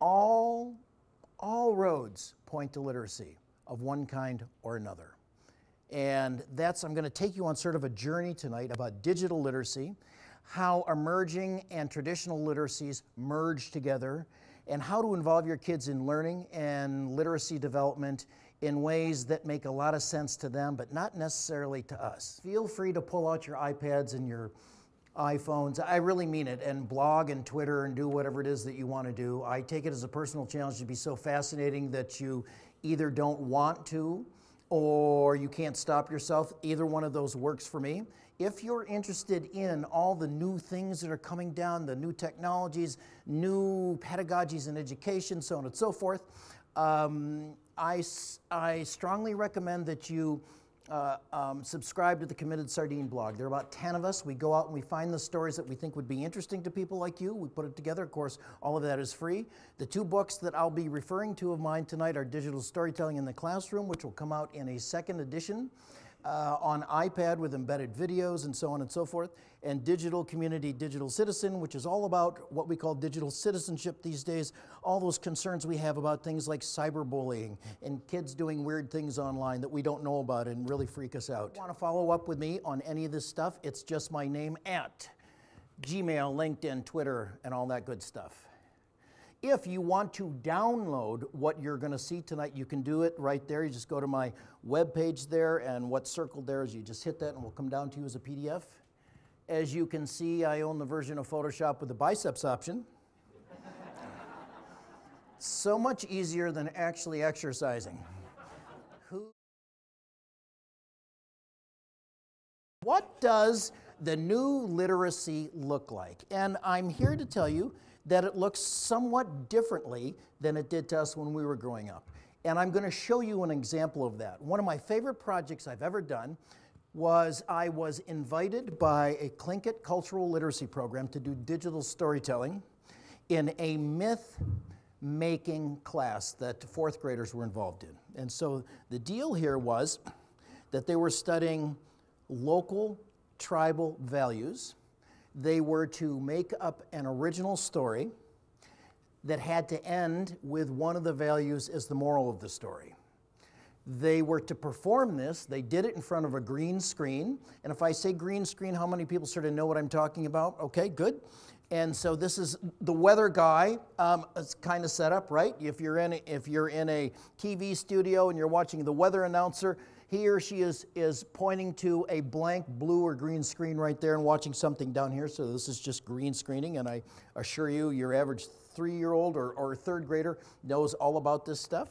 all roads point to literacy of one kind or another. And that's, I'm going to take you on sort of a journey tonight about digital literacy, how emerging and traditional literacies merge together, and how to involve your kids in learning and literacy development in ways that make a lot of sense to them, but not necessarily to us. Feel free to pull out your iPads and your iPhones, I really mean it, and blog and Twitter and do whatever it is that you want to do. I take it as a personal challenge to be so fascinating that you either don't want to or you can't stop yourself. Either one of those works for me. If you're interested in all the new things that are coming down, the new technologies, new pedagogies in education, so on and so forth, I strongly recommend that you subscribe to the Committed Sardine blog. There are about 10 of us. We go out and we find the stories that we think would be interesting to people like you. We put it together. Of course, all of that is free. The two books that I'll be referring to of mine tonight are Digital Storytelling in the Classroom, which will come out in a second edition on iPad with embedded videos and so on and so forth, and Digital Community, Digital Citizen, which is all about what we call digital citizenship these days, all those concerns we have about things like cyberbullying and kids doing weird things online that we don't know about and really freak us out. If you want to follow up with me on any of this stuff, it's just my name at Gmail, LinkedIn, Twitter, and all that good stuff. If you want to download what you're going to see tonight, you can do it right there. You just go to my webpage there, and what's circled there is you just hit that and we'll come down to you as a PDF. As you can see, I own the version of Photoshop with the biceps option. So much easier than actually exercising. What does the new literacy look like? And I'm here to tell you that it looks somewhat differently than it did to us when we were growing up. And I'm going to show you an example of that. One of my favorite projects I've ever done was I was invited by a Tlingit cultural literacy program to do digital storytelling in a myth-making class that fourth graders were involved in. And so the deal here was that they were studying local tribal values. They were to make up an original story that had to end with one of the values as the moral of the story. They were to perform this. They did it in front of a green screen. And if I say green screen, how many people sort of know what I'm talking about? Okay, good. And so this is the weather guy kind of set up, right? If you're in a TV studio and you're watching the weather announcer, he or she is pointing to a blank blue or green screen right there and watching something down here. So this is just green screening, and I assure you your average three-year-old or third grader knows all about this stuff.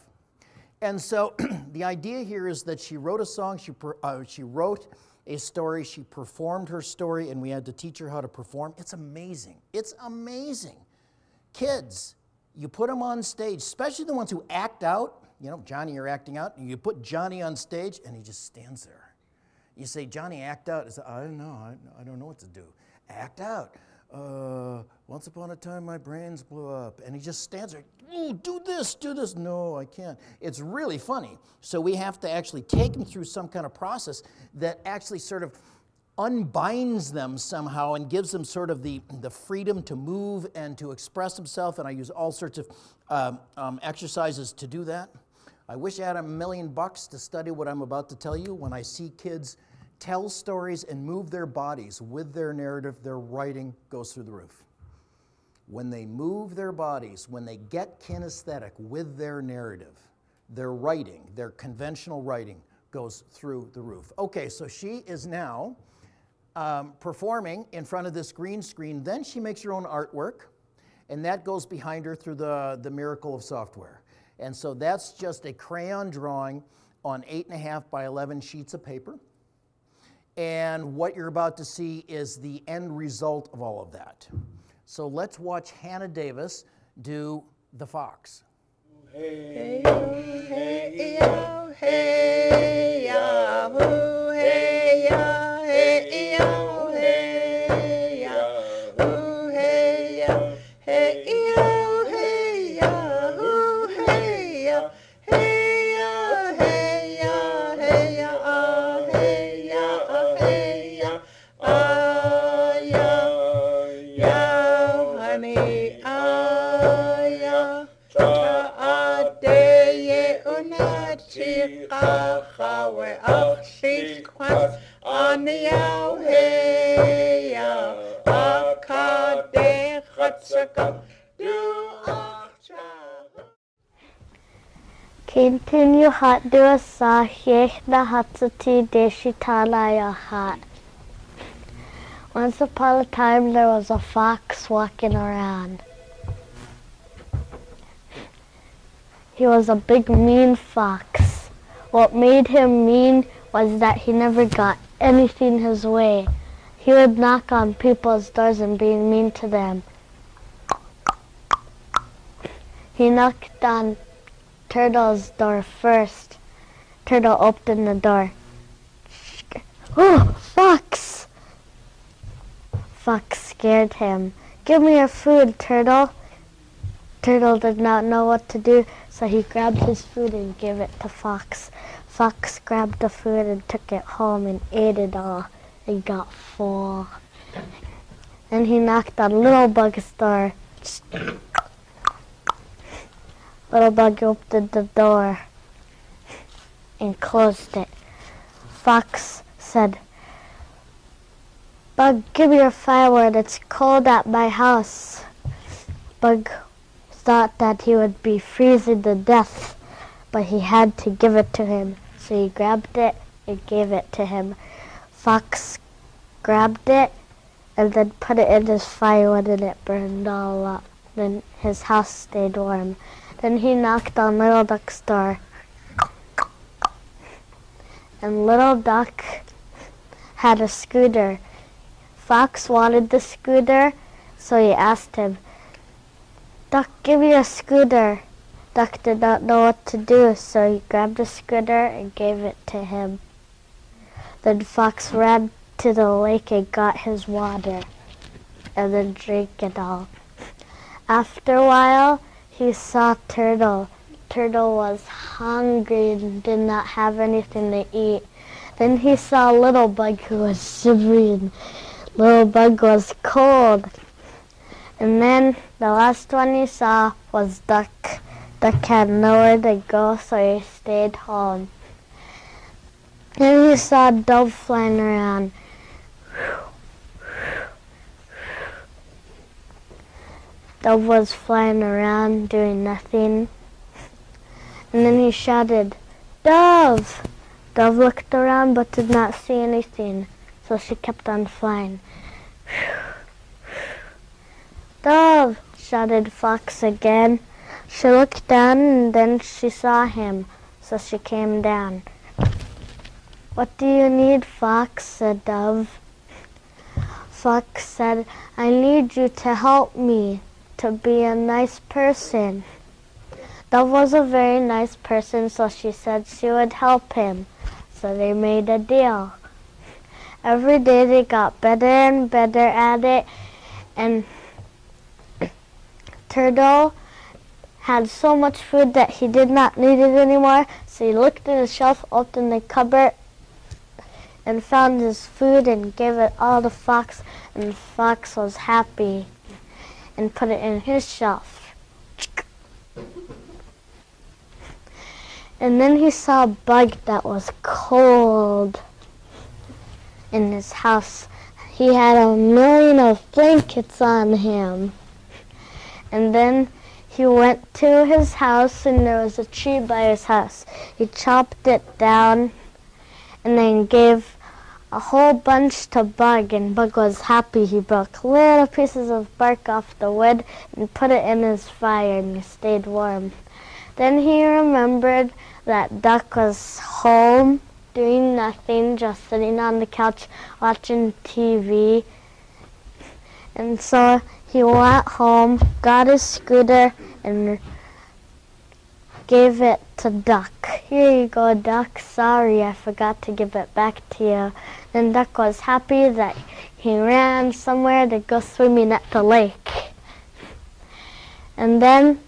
And so the idea here is that she wrote a song, she wrote a story, she performed her story, and we had to teach her how to perform. It's amazing. It's amazing. Kids, you put them on stage, especially the ones who act out. You know, Johnny, you're acting out, and you put Johnny on stage, and he just stands there. You say, Johnny, act out. He says, I don't know. I don't know what to do. Act out. Once upon a time, my brains blew up. And he just stands there. Oh, do this, do this. No, I can't. It's really funny. So we have to actually take them through some kind of process that actually sort of unbinds them somehow and gives them sort of the freedom to move and to express themselves. And I use all sorts of exercises to do that. I wish I had $1 million bucks to study what I'm about to tell you. When I see kids tell stories and move their bodies with their narrative, their writing goes through the roof. When they move their bodies, when they get kinesthetic with their narrative, their writing, their conventional writing goes through the roof. Okay, so she is now performing in front of this green screen. Then she makes her own artwork, and that goes behind her through the miracle of software. And so that's just a crayon drawing on 8.5 by 11 sheets of paper. And what you're about to see is the end result of all of that. So let's watch Hannah Davis do The Fox. Hey, hey, hey, yo, hey, yo, who, hey, yo, hey, yo, hey, yo, who, hey, yo, hey, yo. sequence on the Auhea of Kadeh Chatzakot Duachah. Continue hot do a sa yeh the hatsati deshitalaya hot. Once upon a time, there was a fox walking around. He was a big, mean fox. What made him mean was that he never got anything his way. He would knock on people's doors and be mean to them. He knocked on Turtle's door first. Turtle opened the door. Oh, fox! Fox scared him. Give me your food, Turtle. Turtle did not know what to do, so he grabbed his food and gave it to Fox. Fox grabbed the food and took it home and ate it all and got full. Then he knocked on Little Bug's door. Little Bug opened the door and closed it. Fox said, Bug, give me your firewood. It's cold at my house. Bug thought that he would be freezing to death, but he had to give it to him. So he grabbed it and gave it to him. Fox grabbed it and then put it in his firewood and it burned all up. Then his house stayed warm. Then he knocked on Little Duck's door. And Little Duck had a scooter. Fox wanted the scooter, so he asked him, Duck, give me a scooter. Duck did not know what to do, so he grabbed a scooter and gave it to him. Then Fox ran to the lake and got his water, and then drank it all. After a while, he saw Turtle. Turtle was hungry and did not have anything to eat. Then he saw Little Bug, who was shivering. Little Bug was cold. And then the last one he saw was Duck. Duck had nowhere to go, so he stayed home. Then he saw a dove flying around. Dove was flying around, doing nothing. And then he shouted, Dove! Dove looked around but did not see anything. So she kept on flying. Dove! Shouted Fox again. She looked down and then she saw him, so she came down. What do you need, Fox? Said Dove. Fox said, I need you to help me to be a nice person. Dove was a very nice person, so she said she would help him. So they made a deal. Every day they got better and better at it, and Turtle had so much food that he did not need it anymore, so he looked in the shelf, opened the cupboard, and found his food and gave it all to Fox, and Fox was happy and put it in his shelf. And then he saw a bug that was cold. In his house, he had a million of blankets on him. And then he went to his house, and there was a tree by his house. He chopped it down and then gave a whole bunch to Bug, and Bug was happy. He broke little pieces of bark off the wood and put it in his fire, and he stayed warm. Then he remembered that Duck was home, doing nothing, just sitting on the couch watching TV. And so he went home, got his scooter, and gave it to Duck. Here you go, Duck. Sorry, I forgot to give it back to you. Then Duck was happy that he ran somewhere to go swimming at the lake. And then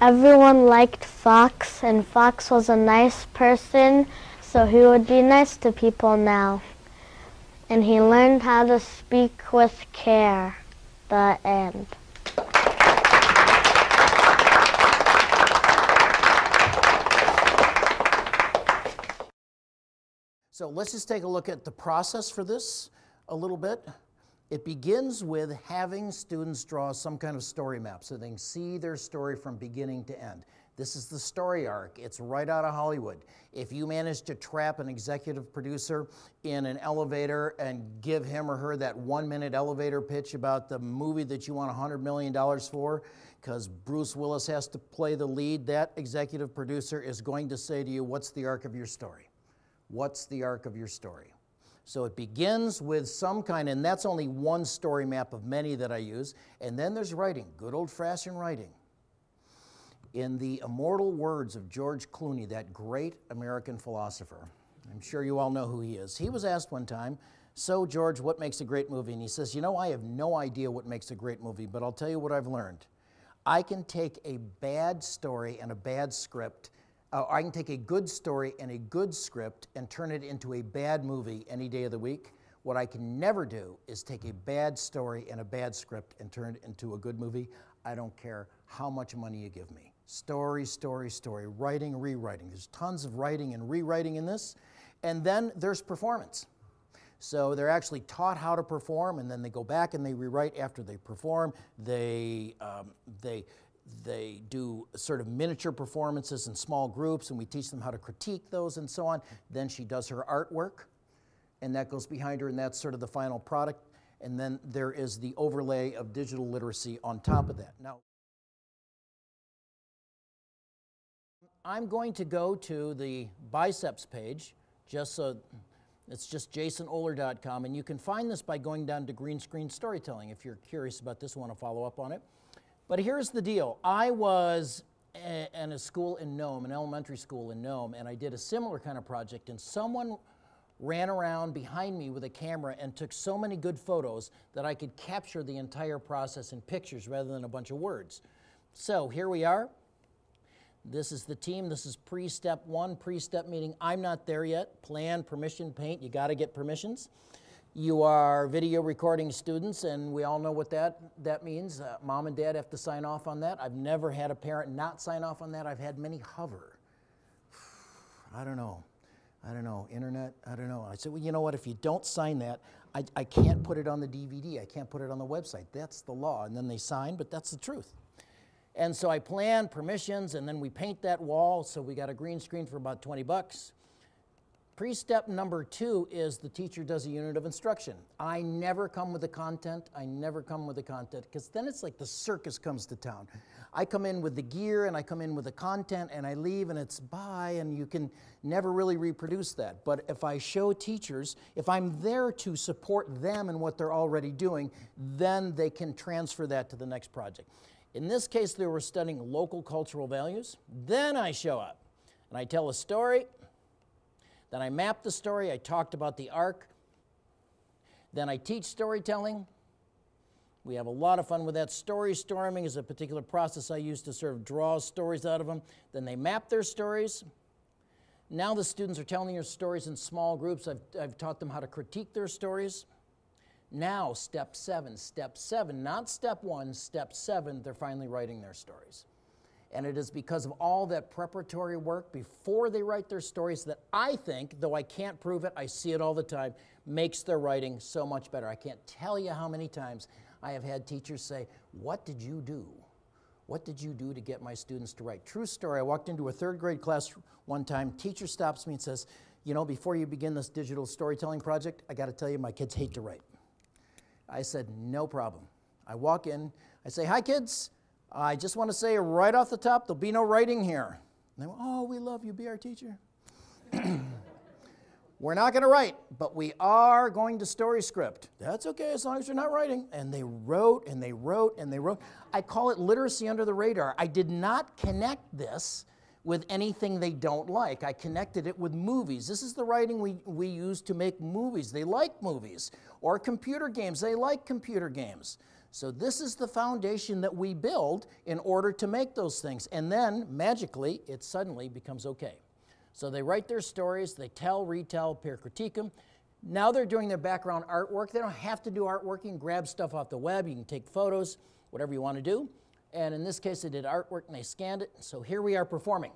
everyone liked Fox, and Fox was a nice person, so he would be nice to people now. And he learned how to speak with care. The end. So let's just take a look at the process for this a little bit. It begins with having students draw some kind of story map so they can see their story from beginning to end. This is the story arc. It's right out of Hollywood. If you manage to trap an executive producer in an elevator and give him or her that 1-minute elevator pitch about the movie that you want $100 million for, because Bruce Willis has to play the lead, that executive producer is going to say to you, what's the arc of your story? What's the arc of your story? So it begins with some kind, and that's only one story map of many that I use. And then there's writing, good old-fashioned writing. In the immortal words of George Clooney, that great American philosopher, I'm sure you all know who he is. He was asked one time, so George, what makes a great movie? And he says, you know, I have no idea what makes a great movie, but I'll tell you what I've learned. I can take a bad story and a bad script, I can take a good story and a good script and turn it into a bad movie any day of the week. What I can never do is take a bad story and a bad script and turn it into a good movie. I don't care how much money you give me. Story, story, story, writing, rewriting. There's tons of writing and rewriting in this. And then there's performance. So they're actually taught how to perform, and then they go back and they rewrite after they perform. They do sort of miniature performances in small groups, and we teach them how to critique those and so on. Then she does her artwork, and that goes behind her, and that's sort of the final product. And then there is the overlay of digital literacy on top of that. Now, I'm going to go to the biceps page, just so it's just jasonohler.com, and you can find this by going down to green screen storytelling if you're curious about this and want to follow up on it. But here's the deal. I was in a school in Nome, an elementary school in Nome, and I did a similar kind of project, and someone ran around behind me with a camera and took so many good photos that I could capture the entire process in pictures rather than a bunch of words. So here we are. This is the team. This is pre-step one, pre-step meeting. I'm not there yet. Plan, permission, paint. You got to get permissions. You are video recording students, and we all know what that means. Mom and dad have to sign off on that. I've never had a parent not sign off on that. I've had many hover. I don't know. Internet, I don't know. I said, well, you know what? If you don't sign that, I can't put it on the DVD. I can't put it on the website. That's the law. And then they sign, but that's the truth. And so I plan permissions, and then we paint that wall, so we got a green screen for about 20 bucks. Pre-step number two is the teacher does a unit of instruction. I never come with the content. I never come with the content, because then it's like the circus comes to town. I come in with the gear, and I come in with the content, and I leave, and it's bye, and you can never really reproduce that. But if I show teachers, if I'm there to support them in what they're already doing, then they can transfer that to the next project. In this case, they were studying local cultural values. Then I show up, and I tell a story. Then I map the story. I talked about the arc. Then I teach storytelling. We have a lot of fun with that. Story storming is a particular process I use to sort of draw stories out of them. Then they map their stories. Now the students are telling their stories in small groups. I've taught them how to critique their stories. Now, step seven, not step one, step seven, they're finally writing their stories. And it is because of all that preparatory work before they write their stories that I think, though I can't prove it, I see it all the time, makes their writing so much better. I can't tell you how many times I have had teachers say, what did you do? What did you do to get my students to write? True story, I walked into a 3rd grade class one time, teacher stops me and says, you know, before you begin this digital storytelling project, I gotta tell you, my kids hate to write. I said, no problem. I walk in, I say, hi kids, I just want to say right off the top, there'll be no writing here. And they went, oh, we love you, be our teacher. We're not going to write, but we are going to story script. That's okay, as long as you're not writing. And they wrote, and they wrote, and they wrote. I call it literacy under the radar. I did not connect this with anything they don't like. I connected it with movies. This is the writing we use to make movies. They like movies. Or computer games. They like computer games. So this is the foundation that we build in order to make those things. And then, magically, it suddenly becomes okay. So they write their stories. They tell, retell, peer critique them. Now they're doing their background artwork. They don't have to do artwork. You can grab stuff off the web. You can take photos, whatever you want to do. And in this case, they did artwork, and they scanned it. So here we are performing.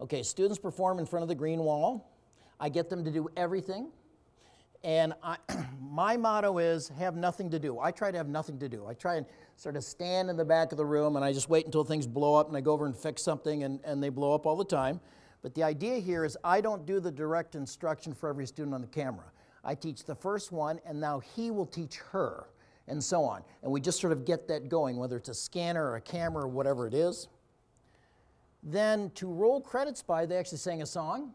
Okay, students perform in front of the green wall. I get them to do everything. And my motto is have nothing to do. I try to have nothing to do. I try and sort of stand in the back of the room and I just wait until things blow up and I go over and fix something and they blow up all the time. But the idea here is I don't do the direct instruction for every student on the camera. I teach the first one and now he will teach her and so on. And we just sort of get that going, whether it's a scanner or a camera or whatever it is. Then to roll credits by, they actually sang a song,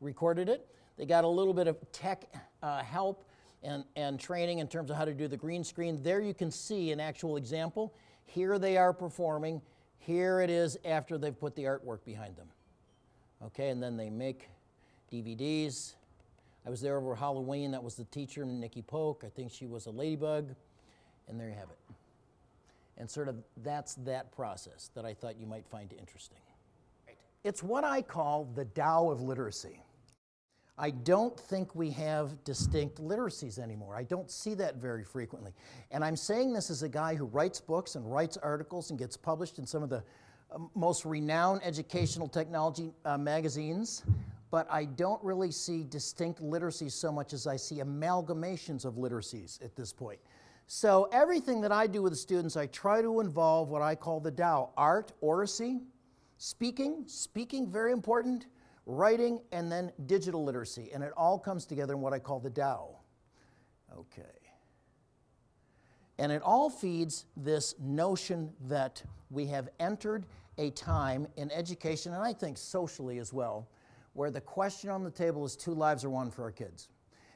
recorded it. They got a little bit of tech help and training in terms of how to do the green screen. There you can see an actual example. Here they are performing. Here it is after they've put the artwork behind them. Okay, and then they make DVDs. I was there over Halloween. That was the teacher, Nikki Polk. I think she was a ladybug. And there you have it. And sort of that's that process that I thought you might find interesting. Right. It's what I call the Tao of literacy. I don't think we have distinct literacies anymore. I don't see that very frequently. And I'm saying this as a guy who writes books and writes articles and gets published in some of the most renowned educational technology magazines, but I don't really see distinct literacies so much as I see amalgamations of literacies at this point. So everything that I do with the students, I try to involve what I call the Tao: art, oracy, speaking, very important, writing, and then digital literacy. And it all comes together in what I call the Tao. Okay. And it all feeds this notion that we have entered a time in education, and I think socially as well, where the question on the table is two lives or one for our kids.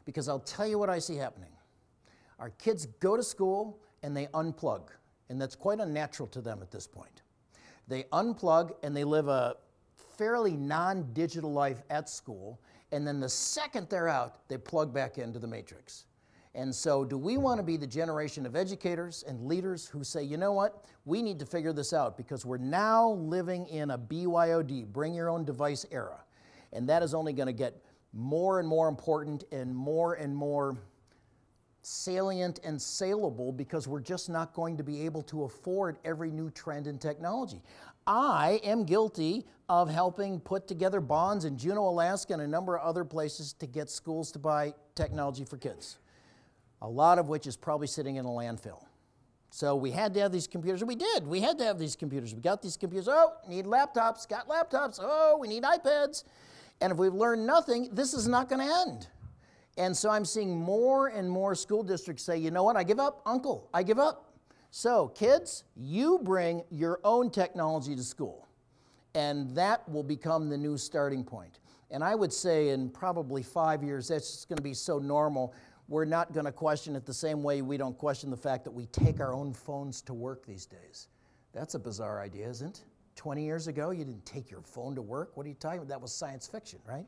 Because I'll tell you what I see happening. Our kids go to school and they unplug. And that's quite unnatural to them at this point. They unplug and they live a fairly non-digital life at school, and then the second they're out, they plug back into the matrix. And so do we want to be the generation of educators and leaders who say, you know what, we need to figure this out because we're now living in a BYOD, bring your own device era. And that is only going to get more and more important and more salient and saleable because we're just not going to be able to afford every new trend in technology. I am guilty of helping put together bonds in Juneau, Alaska and a number of other places to get schools to buy technology for kids, a lot of which is probably sitting in a landfill. So we had to have these computers, and we did. We had to have these computers. We got these computers. Oh, need laptops, got laptops. Oh, we need iPads. And if we've learned nothing, this is not going to end. And so I'm seeing more and more school districts say, you know what, I give up, uncle, I give up. So kids, you bring your own technology to school. And that will become the new starting point. And I would say in probably 5 years, that's just going to be so normal. We're not going to question it the same way we don't question the fact that we take our own phones to work these days. That's a bizarre idea, isn't it? 20 years ago, you didn't take your phone to work. What are you talking about? That was science fiction, right?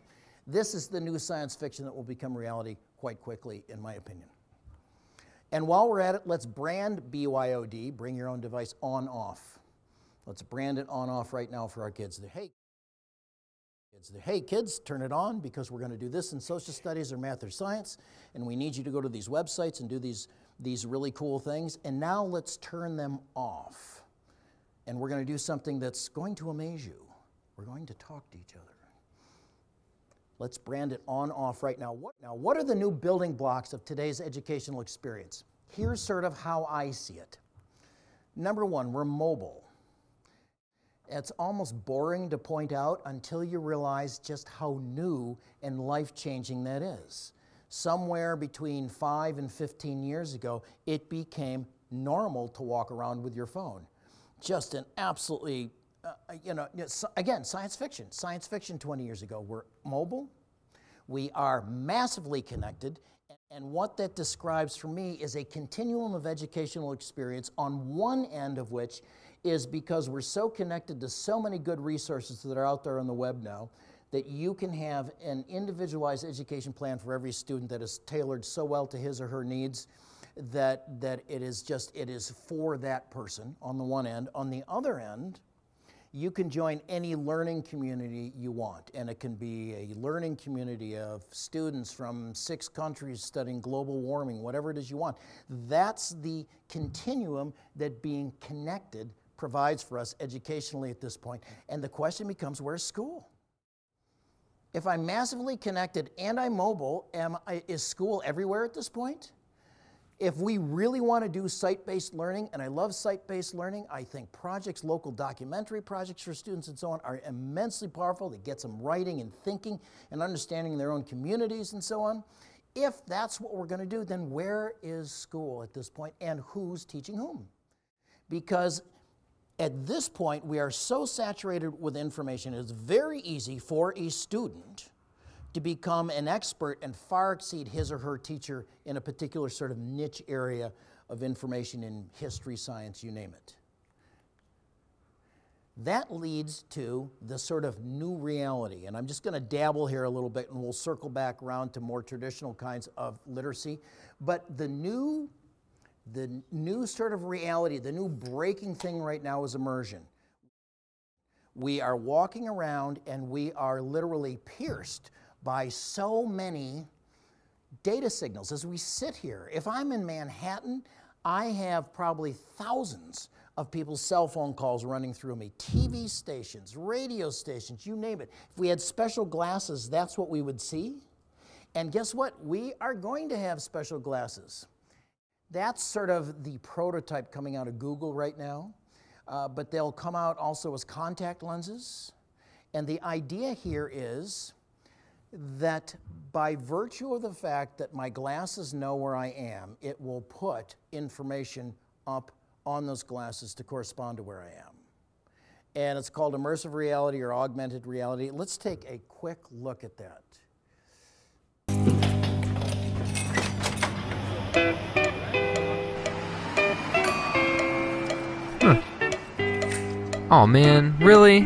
This is the new science fiction that will become reality quite quickly, in my opinion. And while we're at it, let's brand BYOD, bring your own device, on-off. Let's brand it on-off right now for our kids. Hey, kids, turn it on because we're going to do this in social studies or math or science, and we need you to go to these websites and do these really cool things. And now let's turn them off. And we're going to do something that's going to amaze you. We're going to talk to each other. Let's brand it on-off right now. What are the new building blocks of today's educational experience? Here's sort of how I see it. Number one, we're mobile. It's almost boring to point out until you realize just how new and life-changing that is. Somewhere between 5 and 15 years ago, it became normal to walk around with your phone. Just an absolutely, again, science fiction 20 years ago. We're mobile, we are massively connected, and what that describes for me is a continuum of educational experience on one end of which is because we're so connected to so many good resources that are out there on the web now that you can have an individualized education plan for every student that is tailored so well to his or her needs that it is for that person on the one end. On the other end, you can join any learning community you want, and it can be a learning community of students from 6 countries studying global warming, whatever it is you want. That's the continuum that being connected provides for us educationally at this point. And the question becomes, where's school? If I'm massively connected and I'm mobile, is school everywhere at this point? If we really want to do site-based learning, and I love site-based learning, I think projects, local documentary projects for students and so on are immensely powerful. They get them writing and thinking and understanding their own communities and so on. If that's what we're going to do, then where is school at this point, and who's teaching whom? Because at this point, we are so saturated with information, it's very easy for a student to become an expert and far exceed his or her teacher in a particular sort of niche area of information in history, science, you name it. That leads to the sort of new reality, and I'm just going to dabble here a little bit, and we'll circle back around to more traditional kinds of literacy, but the new sort of reality, the new breaking thing right now is immersion. We are walking around and we are literally pierced by so many data signals as we sit here. If I'm in Manhattan, I have probably thousands of people's cell phone calls running through me, TV stations, radio stations, you name it. If we had special glasses, that's what we would see. And guess what? We are going to have special glasses. That's sort of the prototype coming out of Google right now, but they'll come out also as contact lenses. And the idea here is that by virtue of the fact that my glasses know where I am, it will put information up on those glasses to correspond to where I am. And it's called immersive reality or augmented reality. Let's take a quick look at that. Huh. Oh man, really?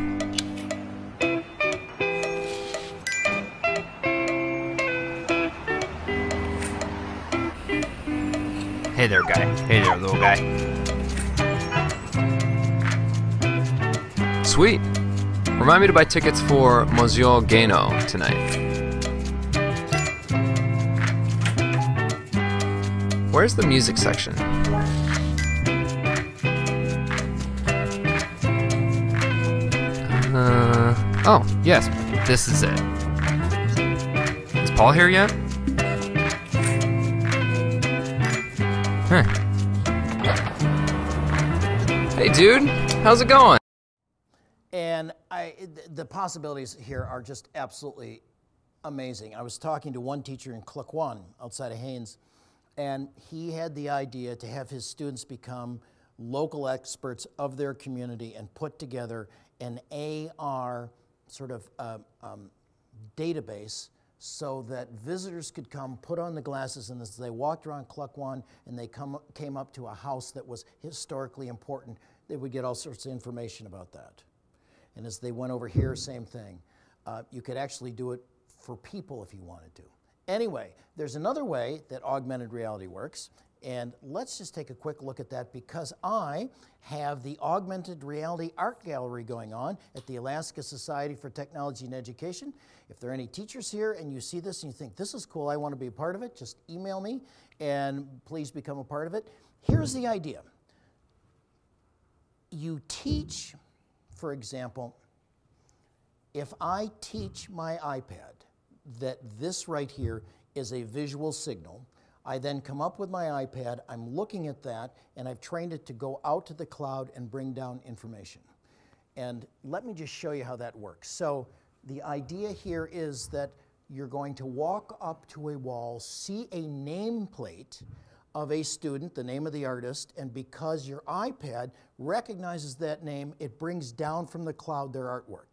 Hey there, guy. Hey there, little guy. Sweet. Remind me to buy tickets for Monsieur Gano tonight. Where's the music section? Oh, yes. This is it. Is Paul here yet? Huh. Hey dude, how's it going? And the possibilities here are just absolutely amazing. I was talking to one teacher in Klukwan outside of Haines, and he had the idea to have his students become local experts of their community and put together an AR sort of database so that visitors could come, put on the glasses, and as they walked around Klukwan and they came up to a house that was historically important, they would get all sorts of information about that. And as they went over here, same thing. You could actually do it for people if you wanted to. Anyway, there's another way that augmented reality works, and let's just take a quick look at that because I have the augmented reality art gallery going on at the Alaska Society for Technology and Education. If there are any teachers here and you see this and you think, this is cool, I want to be a part of it, just email me and please become a part of it. Here's the idea. You teach, for example, if I teach my iPad that this right here is a visual signal, I then come up with my iPad, I'm looking at that, and I've trained it to go out to the cloud and bring down information. And let me just show you how that works. So the idea here is that you're going to walk up to a wall, see a nameplate of a student, the name of the artist, and because your iPad recognizes that name, it brings down from the cloud their artwork.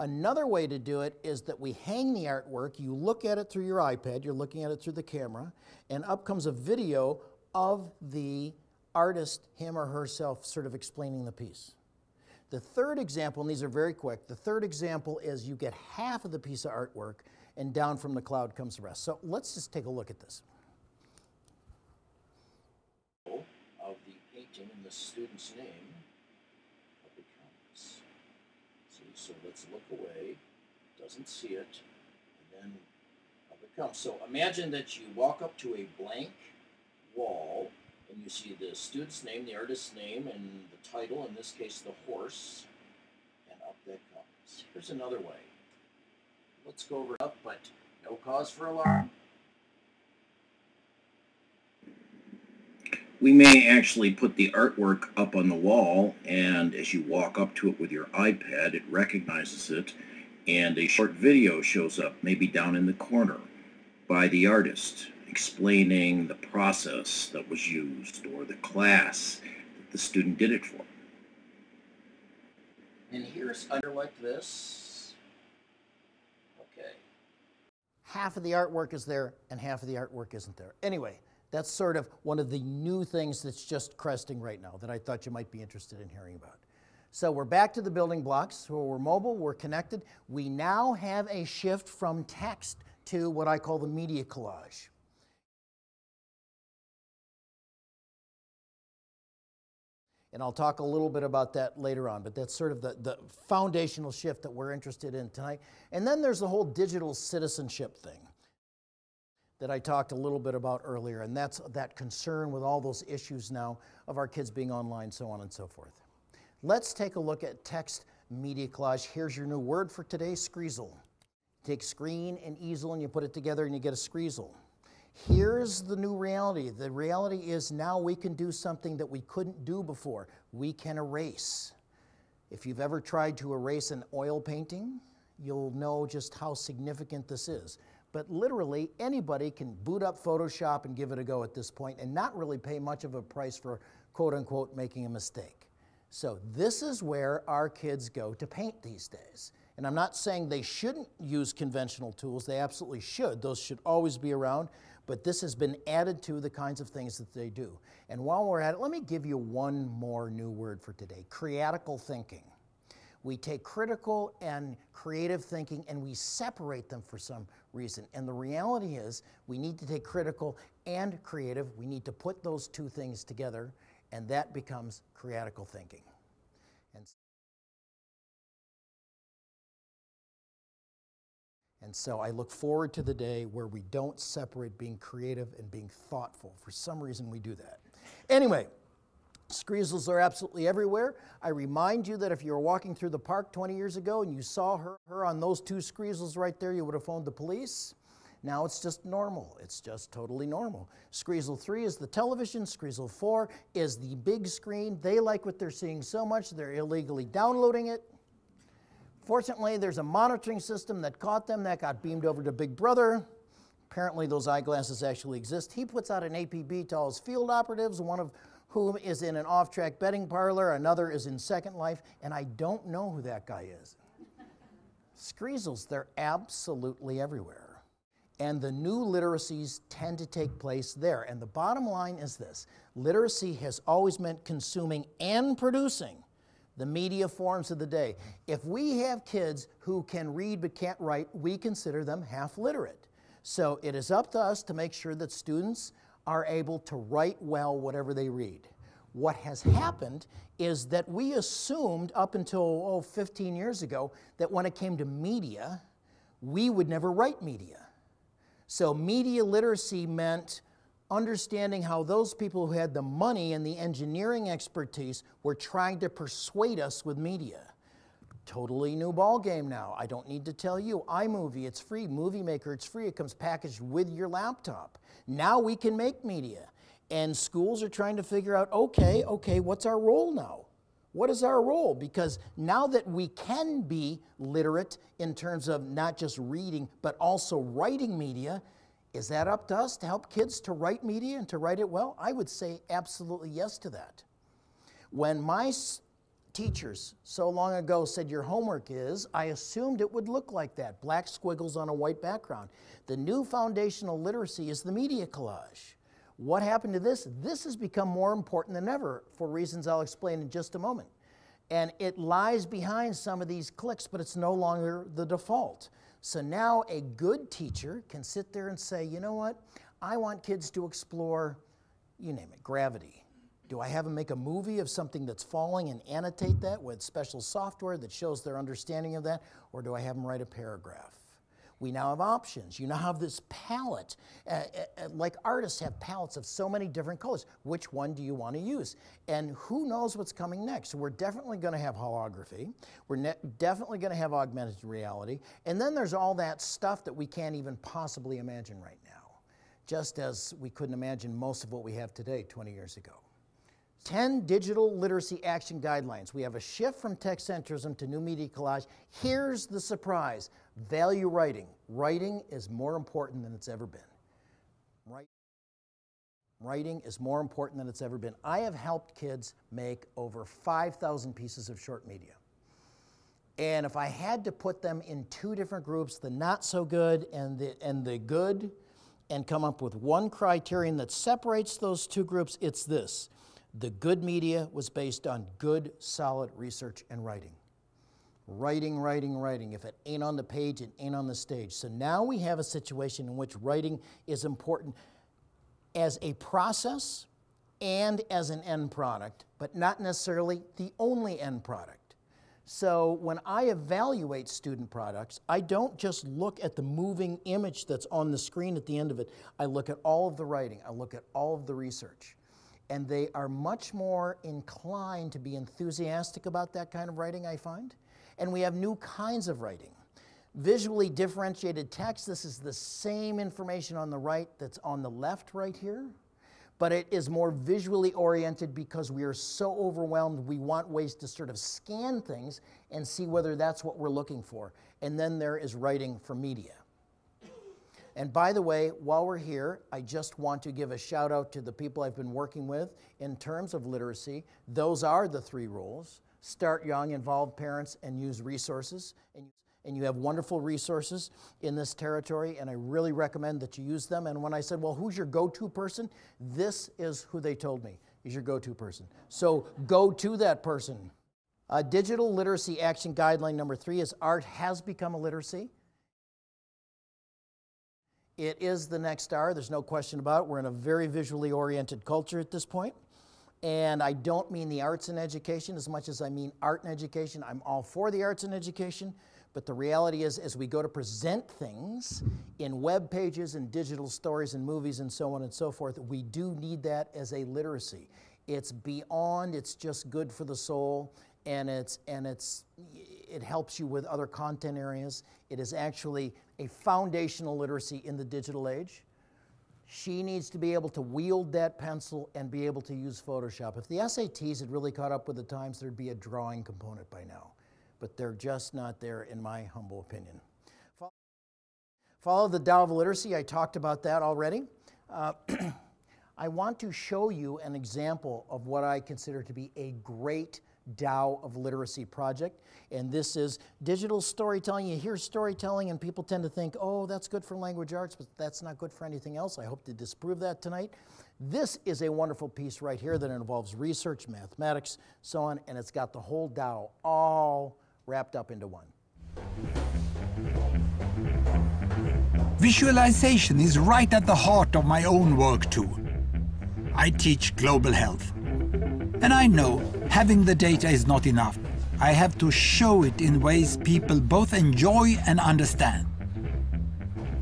Another way to do it is that we hang the artwork, you look at it through your iPad, you're looking at it through the camera, and up comes a video of the artist, him or herself, sort of explaining the piece. The third example, and these are very quick, the third example is you get half of the piece of artwork and down from the cloud comes the rest. So let's just take a look at this. Of the painting and the student's name. So let's look away, doesn't see it, and then up it comes. So imagine that you walk up to a blank wall, and you see the student's name, the artist's name, and the title, in this case, the horse, and up that comes. Here's another way. Let's go over up, but no cause for alarm. We may actually put the artwork up on the wall, and as you walk up to it with your iPad, it recognizes it, and a short video shows up, maybe down in the corner, by the artist, explaining the process that was used, or the class that the student did it for. And here's under like this. Okay. Half of the artwork is there, and half of the artwork isn't there. Anyway. That's sort of one of the new things that's just cresting right now that I thought you might be interested in hearing about. So we're back to the building blocks. So we're mobile, we're connected. We now have a shift from text to what I call the media collage. And I'll talk a little bit about that later on, but that's sort of the foundational shift that we're interested in tonight. And then there's the whole digital citizenship thing that I talked a little bit about earlier, and that's that concern with all those issues now of our kids being online, so on and so forth. Let's take a look at text media collage. Here's your new word for today, screezel. Take screen and easel and you put it together and you get a screezel. Here's the new reality. The reality is now we can do something that we couldn't do before. We can erase. If you've ever tried to erase an oil painting, you'll know just how significant this is. But literally anybody can boot up Photoshop and give it a go at this point and not really pay much of a price for quote unquote making a mistake. So this is where our kids go to paint these days. And I'm not saying they shouldn't use conventional tools, they absolutely should. Those should always be around, but this has been added to the kinds of things that they do. And while we're at it, let me give you one more new word for today, creatical thinking. We take critical and creative thinking and we separate them for some reason. And the reality is we need to take critical and creative. We need to put those two things together and that becomes creatical thinking. And so I look forward to the day where we don't separate being creative and being thoughtful. For some reason we do that. Anyway. Screezels are absolutely everywhere. I remind you that if you were walking through the park 20 years ago and you saw her on those two screezels right there, you would have phoned the police. Now it's just normal. It's just totally normal. Screezel 3 is the television. Screezel 4 is the big screen. They like what they're seeing so much, they're illegally downloading it. Fortunately, there's a monitoring system that caught them. That got beamed over to Big Brother. Apparently, those eyeglasses actually exist. He puts out an APB to all his field operatives, one of whom is in an off-track betting parlor, another is in Second Life, and I don't know who that guy is. Screezels, they're absolutely everywhere. And the new literacies tend to take place there. And the bottom line is this, literacy has always meant consuming and producing the media forms of the day. If we have kids who can read but can't write, we consider them half literate. So it is up to us to make sure that students are able to write well whatever they read. What has happened is that we assumed up until 15 years ago that when it came to media, we would never write media. So media literacy meant understanding how those people who had the money and the engineering expertise were trying to persuade us with media. Totally new ball game now. I don't need to tell you. iMovie, it's free. Movie Maker, it's free. It comes packaged with your laptop. Now we can make media. And schools are trying to figure out, okay, what's our role now? What is our role? Because now that we can be literate in terms of not just reading, but also writing media, is that up to us to help kids to write media and to write it well? I would say absolutely yes to that. When my teachers so long ago said your homework is, I assumed it would look like that, black squiggles on a white background. The new foundational literacy is the media collage. What happened to this? This has become more important than ever for reasons I'll explain in just a moment. And it lies behind some of these clicks, but it's no longer the default. So now a good teacher can sit there and say, you know what? I want kids to explore, you name it, gravity. Do I have them make a movie of something that's falling and annotate that with special software that shows their understanding of that? Or do I have them write a paragraph? We now have options. You now have this palette. Like artists have palettes of so many different colors. Which one do you want to use? And who knows what's coming next? We're definitely going to have holography. We're definitely going to have augmented reality. And then there's all that stuff that we can't even possibly imagine right now, just as we couldn't imagine most of what we have today 20 years ago. 10 digital literacy action guidelines. We have a shift from text-centrism to new media collage. Here's the surprise. Value writing. Writing is more important than it's ever been. Writing is more important than it's ever been. I have helped kids make over 5,000 pieces of short media. And if I had to put them in two different groups, the not so good and the good, and come up with one criterion that separates those two groups, it's this. The good media was based on good, solid research and writing. Writing, writing, writing. If it ain't on the page, it ain't on the stage. So now we have a situation in which writing is important as a process and as an end product, but not necessarily the only end product. So when I evaluate student products, I don't just look at the moving image that's on the screen at the end of it. I look at all of the writing. I look at all of the research. And they are much more inclined to be enthusiastic about that kind of writing, I find. And we have new kinds of writing. Visually differentiated text, this is the same information on the right that's on the left right here, but it is more visually oriented because we are so overwhelmed, we want ways to sort of scan things and see whether that's what we're looking for. And then there is writing for media. And by the way, while we're here, I just want to give a shout out to the people I've been working with in terms of literacy. Those are the three rules. Start young, involve parents, and use resources. And you have wonderful resources in this territory, and I really recommend that you use them. And when I said, well, who's your go-to person? This is who they told me is your go-to person. So go to that person. Digital literacy action guideline number 3 is art has become a literacy. It is the next star, there's no question about it. We're in a very visually oriented culture at this point. And I don't mean the arts and education as much as I mean art and education. I'm all for the arts and education. But the reality is, as we go to present things in web pages and digital stories and movies and so on and so forth, we do need that as a literacy. It's beyond, it's just good for the soul, and it helps you with other content areas. It is actually a foundational literacy in the digital age. She needs to be able to wield that pencil and be able to use Photoshop. If the SATs had really caught up with the times, there'd be a drawing component by now. But they're just not there, in my humble opinion. Follow the Tao of Literacy, I talked about that already. I want to show you an example of what I consider to be a great Tao of Literacy project, and this is digital storytelling. You hear storytelling and people tend to think, oh, that's good for language arts, but that's not good for anything else. I hope to disprove that tonight. This is a wonderful piece right here that involves research, mathematics, so on, and it's got the whole Tao all wrapped up into one. Visualization is right at the heart of my own work too. I teach global health, and I know having the data is not enough. I have to show it in ways people both enjoy and understand.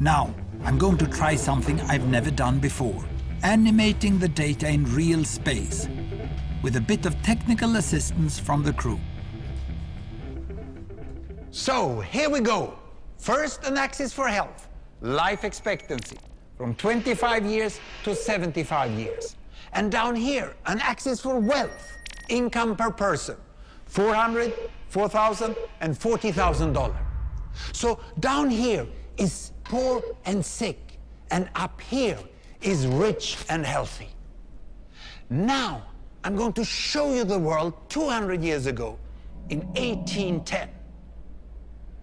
Now, I'm going to try something I've never done before, animating the data in real space, with a bit of technical assistance from the crew. So, here we go. First, an axis for health, life expectancy, from 25 years to 75 years. And down here, an axis for wealth. Income per person, $400, $4,000, and $40,000. So down here is poor and sick, and up here is rich and healthy. Now I'm going to show you the world 200 years ago, in 1810.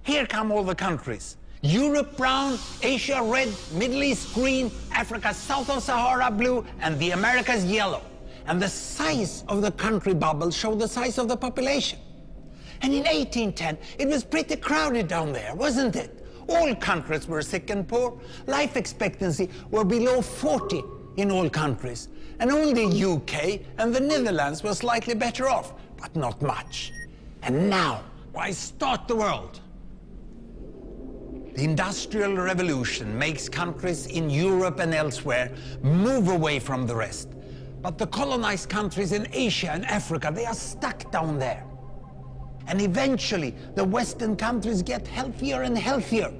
Here come all the countries. Europe brown, Asia red, Middle East green, Africa south of Sahara blue, and the Americas yellow. And the size of the country bubble showed the size of the population. And in 1810, it was pretty crowded down there, wasn't it? All countries were sick and poor. Life expectancy were below 40 in all countries. And only UK and the Netherlands were slightly better off, but not much. And now, why start the world? The Industrial Revolution makes countries in Europe and elsewhere move away from the rest. But the colonized countries in Asia and Africa, they are stuck down there. And eventually, the Western countries get healthier and healthier.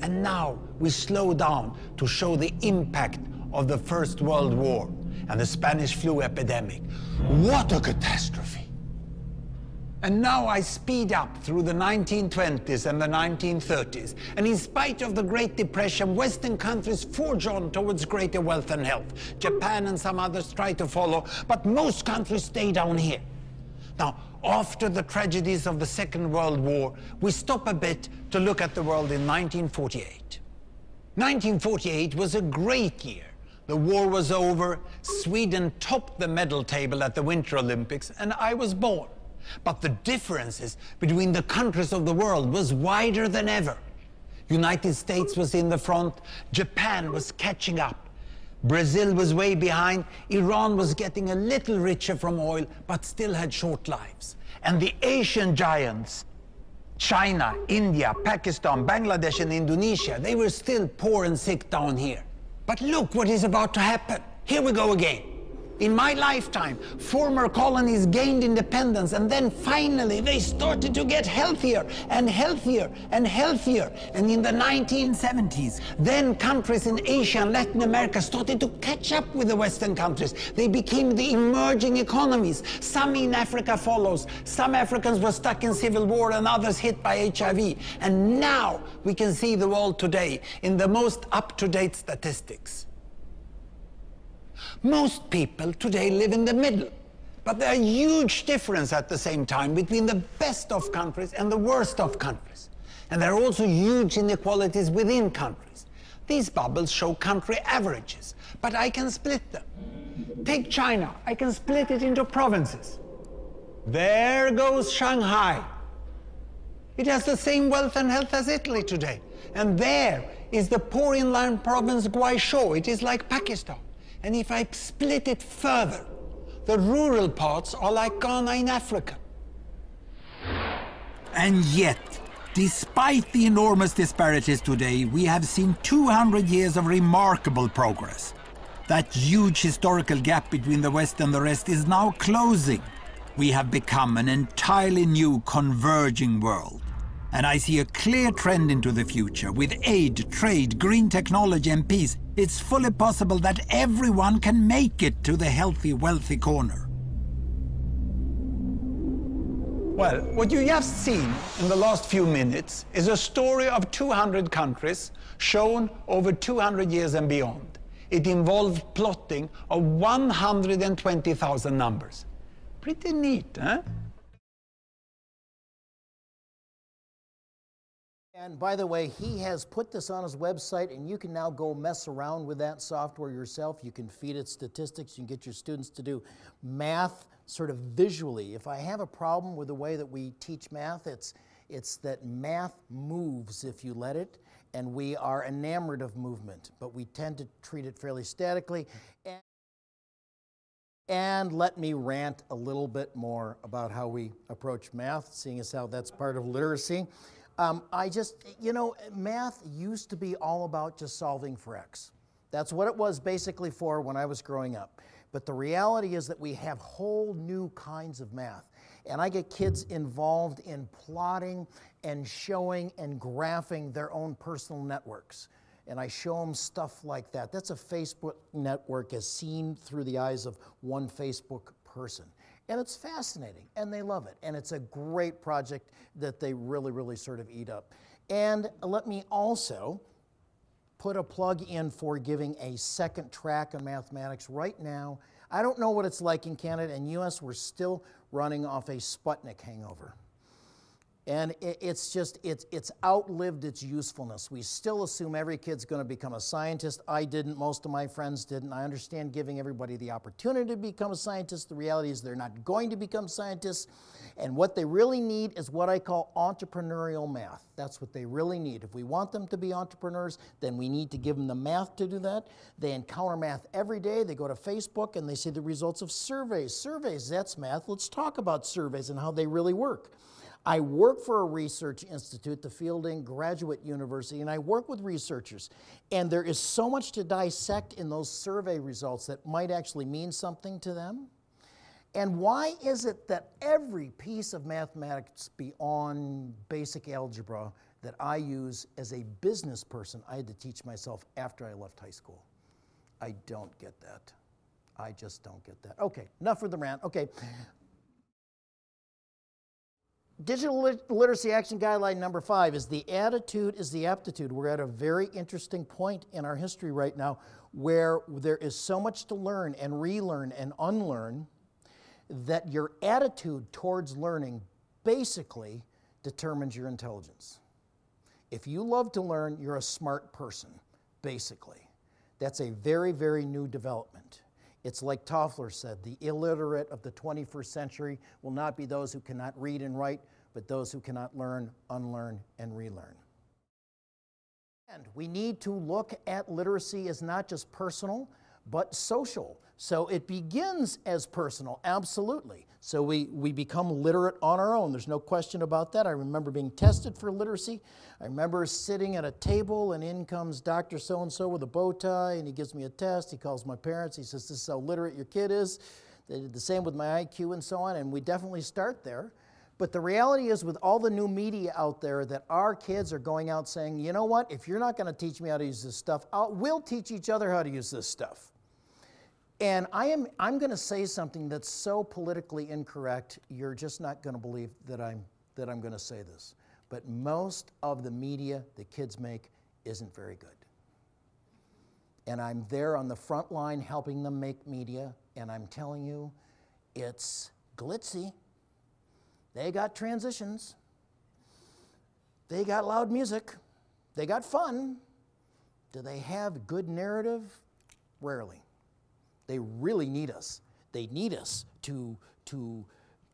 And now we slow down to show the impact of the First World War and the Spanish flu epidemic. What a catastrophe! And now I speed up through the 1920s and the 1930s. And in spite of the Great Depression, Western countries forge on towards greater wealth and health. Japan and some others try to follow, but most countries stay down here. Now, after the tragedies of the Second World War, we stop a bit to look at the world in 1948. 1948 was a great year. The war was over, Sweden topped the medal table at the Winter Olympics, and I was born. But the differences between the countries of the world was wider than ever. United States was in the front, Japan was catching up, Brazil was way behind, Iran was getting a little richer from oil, but still had short lives. And the Asian giants, China, India, Pakistan, Bangladesh and Indonesia, they were still poor and sick down here. But look what is about to happen. Here we go again. In my lifetime, former colonies gained independence, and then finally they started to get healthier and healthier and healthier. And in the 1970s, then countries in Asia and Latin America started to catch up with the Western countries. They became the emerging economies. Some in Africa follows. Some Africans were stuck in civil war and others hit by HIV. And now we can see the world today in the most up-to-date statistics. Most people today live in the middle, but there are huge differences at the same time between the best of countries and the worst of countries. And there are also huge inequalities within countries. These bubbles show country averages, but I can split them. Take China, I can split it into provinces. There goes Shanghai. It has the same wealth and health as Italy today. And there is the poor inland province Guizhou. It is like Pakistan. And if I split it further, the rural parts are like Ghana in Africa. And yet, despite the enormous disparities today, we have seen 200 years of remarkable progress. That huge historical gap between the West and the rest is now closing. We have become an entirely new converging world. And I see a clear trend into the future. With aid, trade, green technology and peace, it's fully possible that everyone can make it to the healthy, wealthy corner. Well, what you have seen in the last few minutes is a story of 200 countries shown over 200 years and beyond. It involved plotting of 120,000 numbers. Pretty neat, huh? And by the way, he has put this on his website, and you can now go mess around with that software yourself. You can feed it statistics. You can get your students to do math sort of visually. If I have a problem with the way that we teach math, it's that math moves if you let it, and we are enamored of movement, but we tend to treat it fairly statically. And let me rant a little bit more about how we approach math, seeing as how that's part of literacy. You know, math used to be all about just solving for X. That's what it was basically for when I was growing up. But the reality is that we have whole new kinds of math. And I get kids involved in plotting and showing and graphing their own personal networks. And I show them stuff like that. That's a Facebook network as seen through the eyes of one Facebook person. And it's fascinating, and they love it. And it's a great project that they really, really sort of eat up. And let me also put a plug in for giving a second track on mathematics right now. I don't know what it's like in Canada and US. We're still running off a Sputnik hangover. And it's outlived its usefulness. We still assume every kid's going to become a scientist. I didn't. Most of my friends didn't. I understand giving everybody the opportunity to become a scientist. The reality is they're not going to become scientists. And what they really need is what I call entrepreneurial math. That's what they really need. If we want them to be entrepreneurs, then we need to give them the math to do that. They encounter math every day. They go to Facebook and they see the results of surveys. Surveys, that's math. Let's talk about surveys and how they really work. I work for a research institute, the Fielding Graduate University, and I work with researchers. And there is so much to dissect in those survey results that might actually mean something to them. And why is it that every piece of mathematics beyond basic algebra that I use as a business person, I had to teach myself after I left high school? I don't get that. I just don't get that. Okay, enough of the rant. Okay. Digital Literacy Action Guideline number 5 is the attitude is the aptitude. We're at a very interesting point in our history right now where there is so much to learn and relearn and unlearn that your attitude towards learning basically determines your intelligence. If you love to learn, you're a smart person, basically. That's a very, very new development. It's like Toffler said, the illiterate of the 21st century will not be those who cannot read and write, but those who cannot learn, unlearn, and relearn. And we need to look at literacy as not just personal, but social. So it begins as personal, absolutely. So we become literate on our own. There's no question about that. I remember being tested for literacy. I remember sitting at a table and in comes Dr. So-and-so with a bow tie and he gives me a test. He calls my parents. He says, this is how literate your kid is. They did the same with my IQ and so on. And we definitely start there. But the reality is with all the new media out there that our kids are going out saying, you know what, if you're not going to teach me how to use this stuff, we'll teach each other how to use this stuff. And I'm going to say something that's so politically incorrect, you're just not going to believe that I'm going to say this. But most of the media that kids make isn't very good. And I'm there on the front line helping them make media, and I'm telling you, it's glitzy. They got transitions. They got loud music. They got fun. Do they have good narrative? Rarely. They really need us. They need us to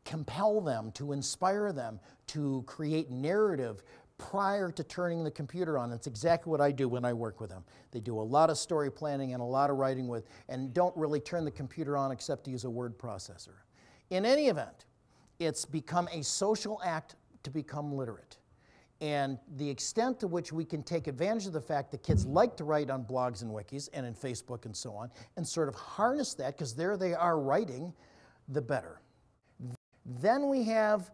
compel them, to inspire them, to create narrative prior to turning the computer on. That's exactly what I do when I work with them. They do a lot of story planning and a lot of writing with, and don't really turn the computer on except to use a word processor. In any event, it's become a social act to become literate. And the extent to which we can take advantage of the fact that kids like to write on blogs and wikis and in Facebook and so on, and sort of harness that, because there they are writing, the better. Then we have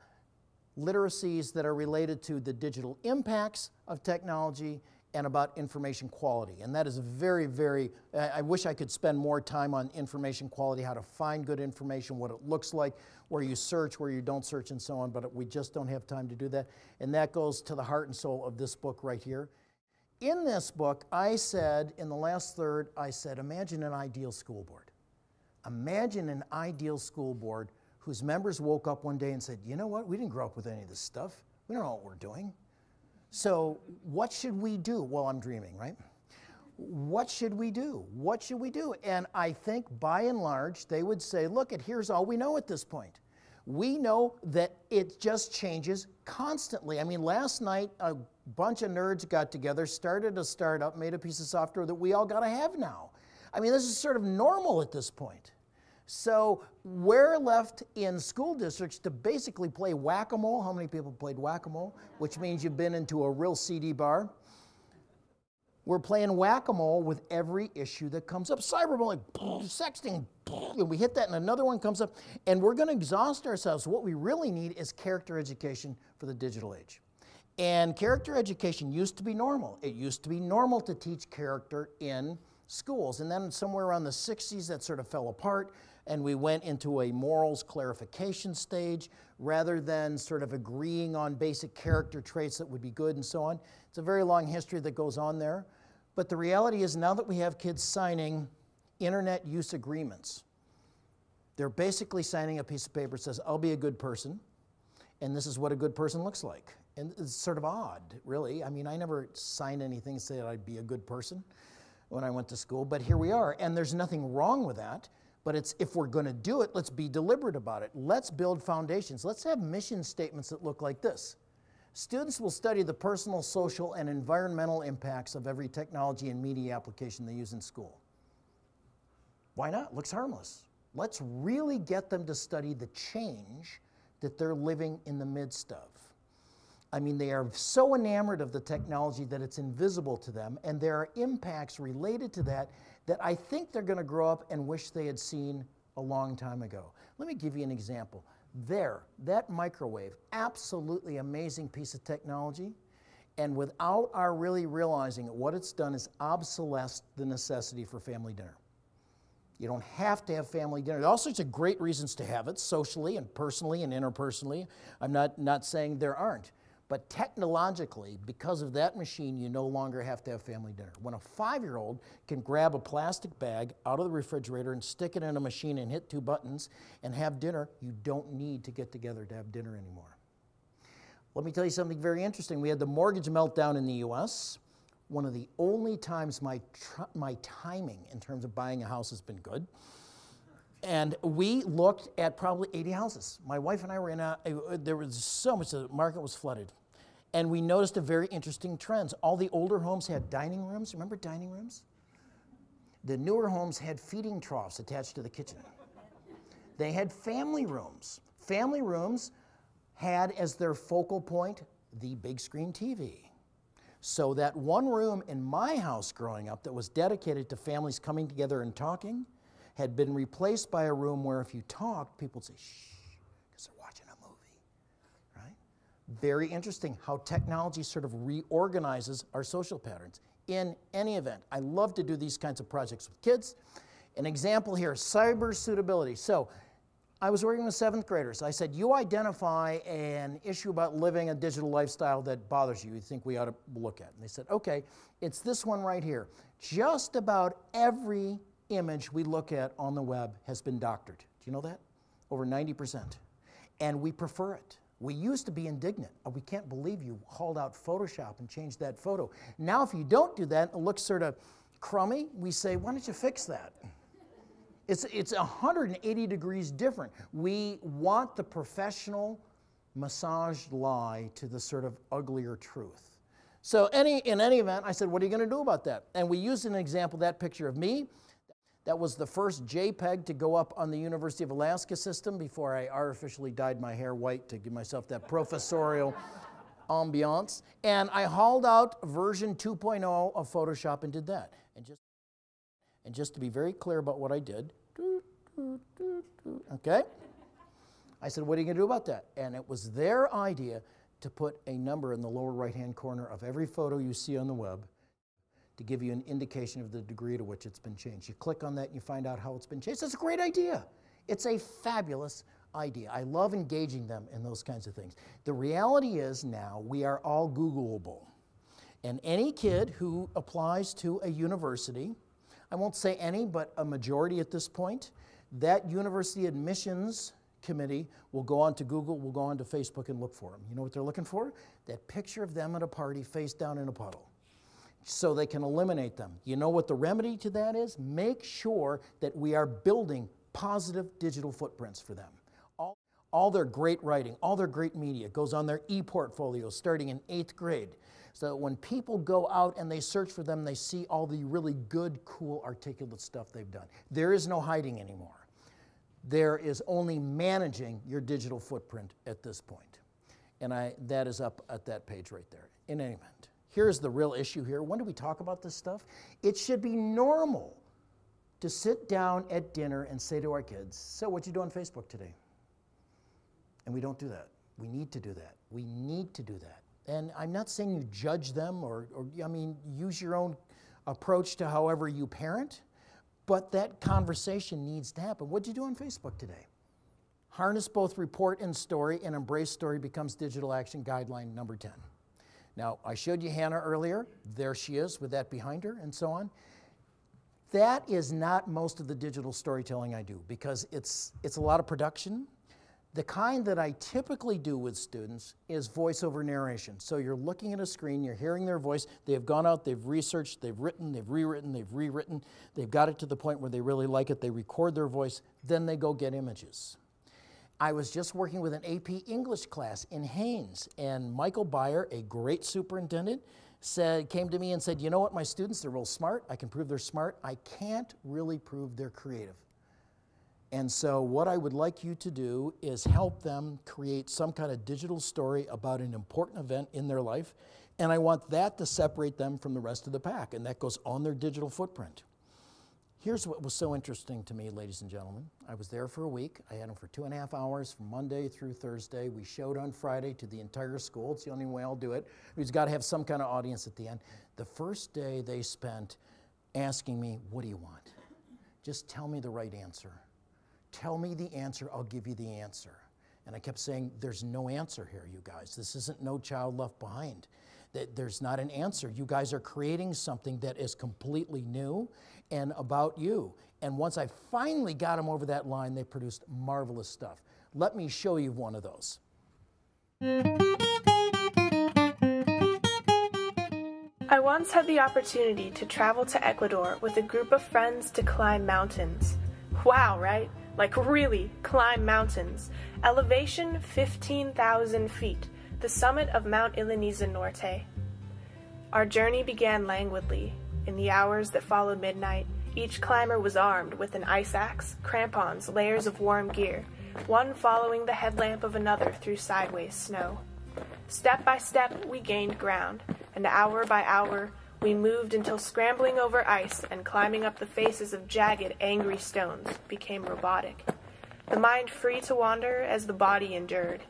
literacies that are related to the digital impacts of technology and about information quality. And that is very, very, I wish I could spend more time on information quality, how to find good information, what it looks like, where you search, where you don't search, and so on, but we just don't have time to do that. And that goes to the heart and soul of this book right here. In this book, I said, in the last third, I said, imagine an ideal school board. Imagine an ideal school board whose members woke up one day and said, you know what, we didn't grow up with any of this stuff. We don't know what we're doing. So what should we do? Well, I'm dreaming, right? What should we do? What should we do? And I think by and large, they would say, look, here's all we know at this point. We know that it just changes constantly. I mean, last night, a bunch of nerds got together, started a startup, made a piece of software that we all got to have now. I mean, this is sort of normal at this point. So we're left in school districts to basically play whack-a-mole. How many people played whack-a-mole? Which means you've been into a real CD bar. We're playing whack-a-mole with every issue that comes up. Cyberbullying, sexting, and we hit that and another one comes up. And we're going to exhaust ourselves. What we really need is character education for the digital age. And character education used to be normal. It used to be normal to teach character in schools. And then somewhere around the 60s, that sort of fell apart. And we went into a morals clarification stage rather than sort of agreeing on basic character traits that would be good and so on. It's a very long history that goes on there. But the reality is now that we have kids signing internet use agreements, they're basically signing a piece of paper that says, I'll be a good person, and this is what a good person looks like. And it's sort of odd, really. I mean, I never signed anything saying I'd be a good person when I went to school, but here we are. And there's nothing wrong with that. But it's, if we're going to do it, let's be deliberate about it. Let's build foundations. Let's have mission statements that look like this. Students will study the personal, social, and environmental impacts of every technology and media application they use in school. Why not? Looks harmless. Let's really get them to study the change that they're living in the midst of. I mean, they are so enamored of the technology that it's invisible to them, and there are impacts related to that that I think they're going to grow up and wish they had seen a long time ago. Let me give you an example. There, that microwave, absolutely amazing piece of technology, and without our really realizing it, what it's done is obsolesced the necessity for family dinner. You don't have to have family dinner. There are all sorts of great reasons to have it, socially and personally and interpersonally. I'm not saying there aren't. But technologically, because of that machine, you no longer have to have family dinner. When a 5-year-old can grab a plastic bag out of the refrigerator and stick it in a machine and hit 2 buttons and have dinner, you don't need to get together to have dinner anymore. Let me tell you something very interesting. We had the mortgage meltdown in the US. One of the only times my timing in terms of buying a house has been good. And we looked at probably 80 houses. My wife and I were in a, there was so much, the market was flooded. And we noticed a very interesting trend. All the older homes had dining rooms. Remember dining rooms? The newer homes had feeding troughs attached to the kitchen. They had family rooms. Family rooms had as their focal point the big screen TV. So that one room in my house growing up that was dedicated to families coming together and talking had been replaced by a room where if you talked, people would say, shh, because they're watching a movie, right? Very interesting how technology sort of reorganizes our social patterns. In any event, I love to do these kinds of projects with kids. An example here, cyber suitability. So I was working with 7th graders. I said, you identify an issue about living a digital lifestyle that bothers you, you think we ought to look at. And they said, okay, it's this one right here. Just about every image we look at on the web has been doctored. Do you know that? Over 90%. And we prefer it. We used to be indignant. Oh, we can't believe you hauled out Photoshop and changed that photo. Now if you don't do that, it looks sort of crummy. We say, why don't you fix that? It's 180 degrees different. We want the professional massaged lie to the sort of uglier truth. So in any event, I said, what are you going to do about that? And we used an example, that picture of me. That was the first JPEG to go up on the University of Alaska system before I artificially dyed my hair white to give myself that professorial ambiance. And I hauled out version 2.0 of Photoshop and did that. And just to be very clear about what I did, okay? I said, what are you gonna do about that? And it was their idea to put a number in the lower right-hand corner of every photo you see on the web to give you an indication of the degree to which it's been changed. You click on that and you find out how it's been changed. That's a great idea. It's a fabulous idea. I love engaging them in those kinds of things. The reality is now we are all Googleable. And any kid who applies to a university, I won't say any, but a majority at this point, that university admissions committee will go on to Google, will go on to Facebook and look for them. You know what they're looking for? That picture of them at a party face down in a puddle. So they can eliminate them. You know what the remedy to that is? Make sure that we are building positive digital footprints for them. All their great writing, all their great media goes on their e-portfolio starting in 8th grade. So that when people go out and they search for them, they see all the really good, cool, articulate stuff they've done. There is no hiding anymore. There is only managing your digital footprint at this point. And that is up at that page right there. In any event. Here's the real issue here. When do we talk about this stuff? It should be normal to sit down at dinner and say to our kids, so what you do on Facebook today? And we don't do that. We need to do that. We need to do that. And I'm not saying you judge them or I mean, use your own approach to however you parent, but that conversation needs to happen. What'd you do on Facebook today? Harness both report and story and embrace story becomes digital action guideline number 10. Now, I showed you Hannah earlier. There she is with that behind her and so on. That is not most of the digital storytelling I do because it's a lot of production. The kind that I typically do with students is voiceover narration. So you're looking at a screen, you're hearing their voice, they have gone out, they've researched, they've written, they've rewritten, they've rewritten, they've got it to the point where they really like it, they record their voice, then they go get images. I was just working with an AP English class in Haines, and Michael Byer, a great superintendent, came to me and said, you know what, my students, they're real smart. I can prove they're smart. I can't really prove they're creative. And so what I would like you to do is help them create some kind of digital story about an important event in their life. And I want that to separate them from the rest of the pack. And that goes on their digital footprint. Here's what was so interesting to me, ladies and gentlemen. I was there for a week. I had them for 2.5 hours from Monday through Thursday. We showed on Friday to the entire school. It's the only way I'll do it. We've got to have some kind of audience at the end. The first day they spent asking me, what do you want? Just tell me the right answer. Tell me the answer, I'll give you the answer. And I kept saying, there's no answer here, you guys. This isn't No Child Left Behind. There's not an answer. You guys are creating something that is completely new and about you. And once I finally got them over that line, they produced marvelous stuff. Let me show you one of those. I once had the opportunity to travel to Ecuador with a group of friends to climb mountains. Wow, right? Like really climb mountains. Elevation 15,000 feet. The summit of Mount Iliniza Norte. Our journey began languidly. In the hours that followed midnight, each climber was armed with an ice axe, crampons, layers of warm gear, one following the headlamp of another through sideways snow. Step by step, we gained ground, and hour by hour, we moved until scrambling over ice and climbing up the faces of jagged, angry stones became robotic. The mind free to wander as the body endured.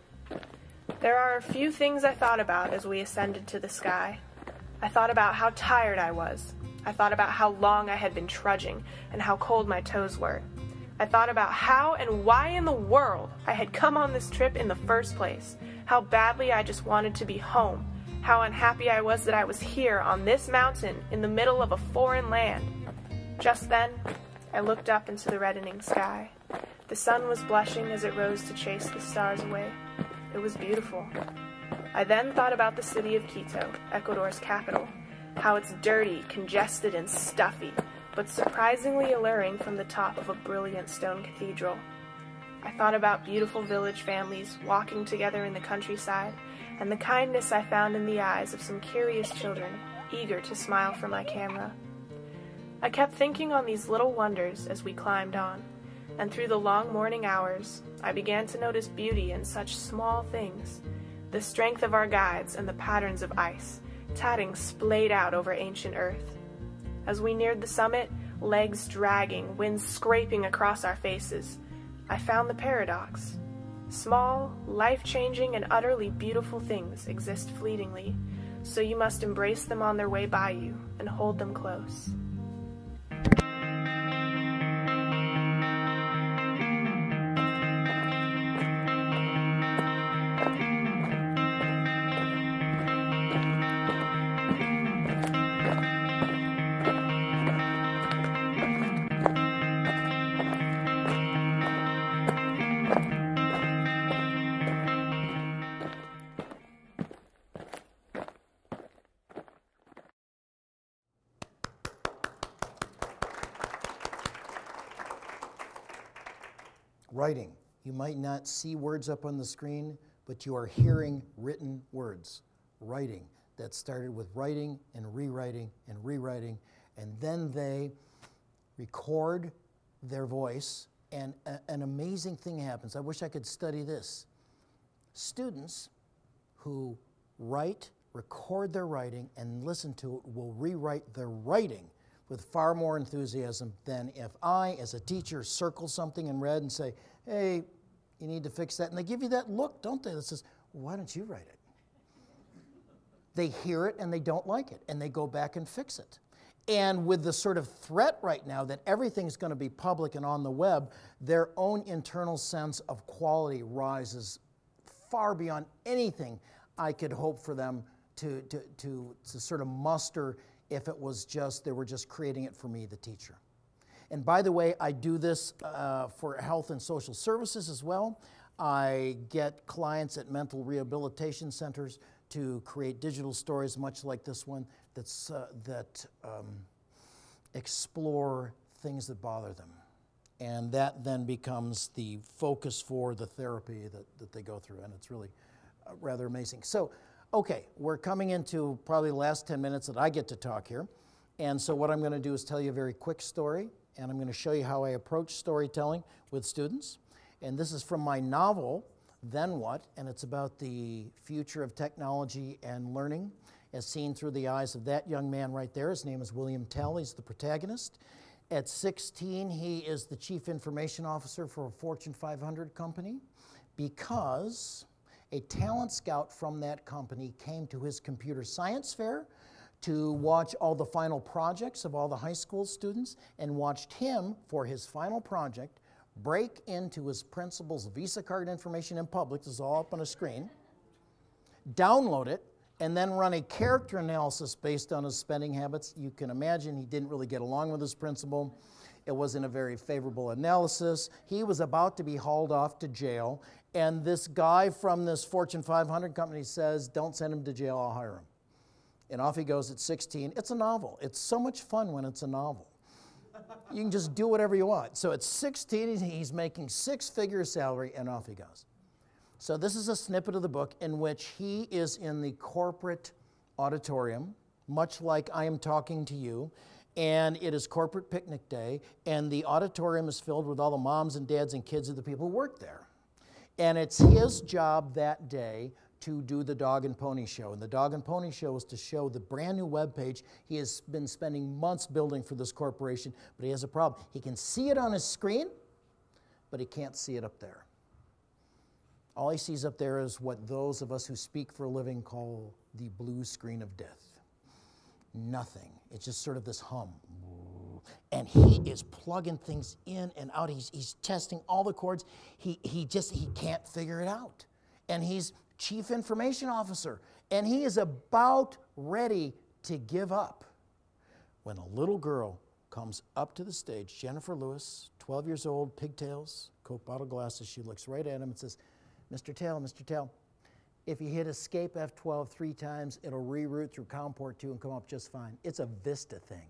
There are a few things I thought about as we ascended to the sky. I thought about how tired I was. I thought about how long I had been trudging and how cold my toes were. I thought about how and why in the world I had come on this trip in the first place, how badly I just wanted to be home, how unhappy I was that I was here on this mountain in the middle of a foreign land. Just then, I looked up into the reddening sky. The sun was blushing as it rose to chase the stars away. It was beautiful. I then thought about the city of Quito, Ecuador's capital, how it's dirty, congested, and stuffy, but surprisingly alluring from the top of a brilliant stone cathedral. I thought about beautiful village families walking together in the countryside, and the kindness I found in the eyes of some curious children, eager to smile for my camera. I kept thinking on these little wonders as we climbed on. And through the long morning hours, I began to notice beauty in such small things, the strength of our guides and the patterns of ice, tatting splayed out over ancient earth. As we neared the summit, legs dragging, wind scraping across our faces, I found the paradox. Small, life-changing, and utterly beautiful things exist fleetingly, so you must embrace them on their way by you and hold them close. Writing. You might not see words up on the screen, but you are hearing written words. Writing. That started with writing and rewriting and rewriting, and then they record their voice, and an amazing thing happens. I wish I could study this. Students who write, record their writing, and listen to it will rewrite their writing with far more enthusiasm than if I, as a teacher, circle something in red and say, hey, you need to fix that. And they give you that look, don't they? That says, why don't you write it? They hear it and they don't like it, and they go back and fix it. And with the sort of threat right now that everything's going to be public and on the web, their own internal sense of quality rises far beyond anything I could hope for them to sort of muster if it was just, they were just creating it for me, the teacher. And by the way, I do this for health and social services as well. I get clients at mental rehabilitation centers to create digital stories, much like this one, that explore things that bother them. And that then becomes the focus for the therapy that they go through, and it's really rather amazing. So. Okay, we're coming into probably the last 10 minutes that I get to talk here. And so what I'm going to do is tell you a very quick story and I'm going to show you how I approach storytelling with students. And this is from my novel, Then What?, and it's about the future of technology and learning as seen through the eyes of that young man right there. His name is William Tell. He's the protagonist. At 16, he is the chief information officer for a Fortune 500 company because a talent scout from that company came to his computer science fair to watch all the final projects of all the high school students and watched him, for his final project, break into his principal's Visa card information in public. This is all up on a screen. Download it, and then run a character analysis based on his spending habits. You can imagine he didn't really get along with his principal. It wasn't a very favorable analysis. He was about to be hauled off to jail, and this guy from this Fortune 500 company says, don't send him to jail, I'll hire him. And off he goes at 16. It's a novel. It's so much fun when it's a novel. You can just do whatever you want. So at 16, he's making six-figure salary, and off he goes. So this is a snippet of the book in which he is in the corporate auditorium, much like I am talking to you, and it is corporate picnic day, and the auditorium is filled with all the moms and dads and kids of the people who work there. And it's his job that day to do the dog and pony show. And the dog and pony show is to show the brand new webpage he has been spending months building for this corporation, but he has a problem. He can see it on his screen, but he can't see it up there. All he sees up there is what those of us who speak for a living call the blue screen of death. Nothing. It's just sort of this hum. And he is plugging things in and out. He's testing all the chords. He can't figure it out. And he's chief information officer. And he is about ready to give up when a little girl comes up to the stage. Jennifer Lewis, 12 years old, pigtails, Coke bottle glasses. She looks right at him and says, Mr. Tell, Mr. Tell, if you hit escape F12 3 times, it'll reroute through COMPORT 2 and come up just fine. It's a Vista thing.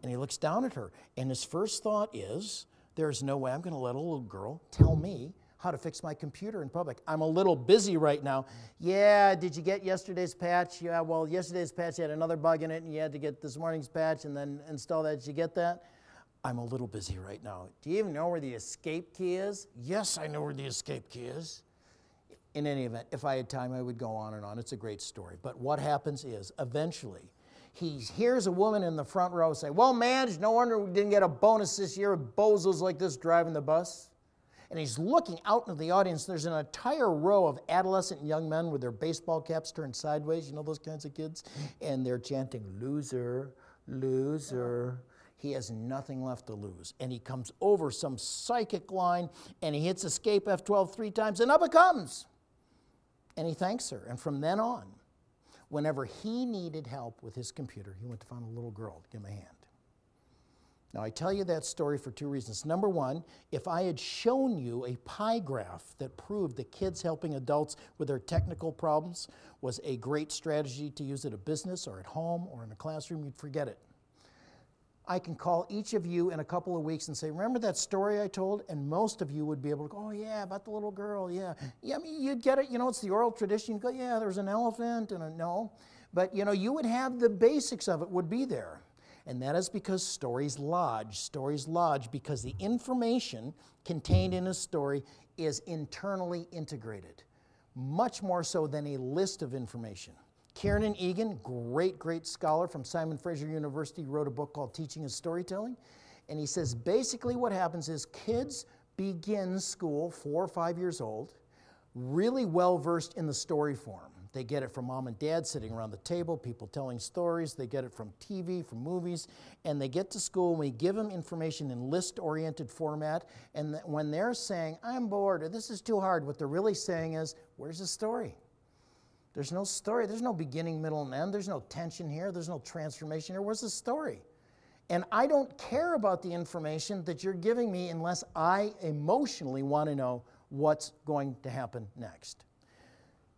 And he looks down at her, and his first thought is, there's no way I'm going to let a little girl tell me how to fix my computer in public. I'm a little busy right now. Yeah, did you get yesterday's patch? Yeah, well, yesterday's patch had another bug in it, and you had to get this morning's patch and then install that. Did you get that? I'm a little busy right now. Do you even know where the escape key is? Yes, I know where the escape key is. In any event, if I had time, I would go on and on. It's a great story. But what happens is, eventually, he hears a woman in the front row say, well, Madge, no wonder we didn't get a bonus this year with bozos like this driving the bus. And he's looking out into the audience. There's an entire row of adolescent young men with their baseball caps turned sideways, you know, those kinds of kids. And they're chanting, loser, loser. He has nothing left to lose. And he comes over some psychic line, and he hits escape F12 3 times, and up it comes. And he thanks her. And from then on, whenever he needed help with his computer, he went to find a little girl to give him a hand. Now, I tell you that story for two reasons. Number one, if I had shown you a pie graph that proved that kids helping adults with their technical problems was a great strategy to use at a business or at home or in a classroom, you'd forget it. I can call each of you in a couple of weeks and say, remember that story I told? And most of you would be able to go, oh yeah, about the little girl, yeah. Yeah, I mean, you'd get it, you know, it's the oral tradition. You'd go, yeah, there's an elephant and a no. But you know, you would have the basics of it would be there. And that is because stories lodge. Stories lodge because the information contained in a story is internally integrated, much more so than a list of information. Kieran Egan, great scholar from Simon Fraser University, wrote a book called Teaching and Storytelling. And he says basically what happens is kids begin school 4 or 5 years old, really well versed in the story form. They get it from mom and dad sitting around the table, people telling stories. They get it from TV, from movies. And they get to school and we give them information in list-oriented format. And when they're saying, I'm bored or this is too hard, what they're really saying is, where's the story? There's no story. There's no beginning, middle, and end. There's no tension here. There's no transformation here. Where's the story? And I don't care about the information that you're giving me unless I emotionally want to know what's going to happen next.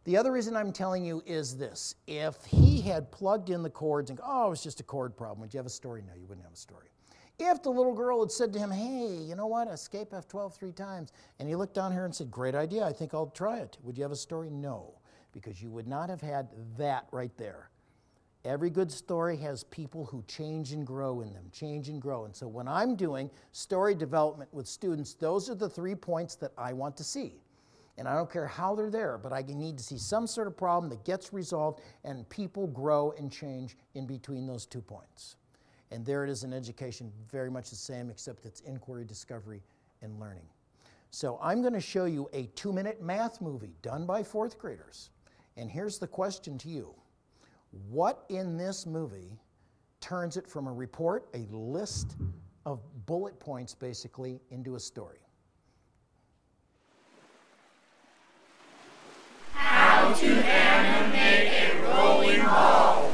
The other reason I'm telling you is this. If he had plugged in the chords and go, oh, it's just a chord problem. Would you have a story? No, you wouldn't have a story. If the little girl had said to him, hey, you know what, escape F12 3 times, and he looked down here and said, great idea, I think I'll try it. Would you have a story? No. Because you would not have had that right there. Every good story has people who change and grow in them, change and grow. And so when I'm doing story development with students, those are the 3 points that I want to see. And I don't care how they're there, but I need to see some sort of problem that gets resolved and people grow and change in between those 2 points. And there it is in education, very much the same, except it's inquiry, discovery, and learning. So I'm going to show you a 2-minute math movie done by fourth graders. And here's the question to you. What in this movie turns it from a report, a list of bullet points basically, into a story? How to animate a rolling ball.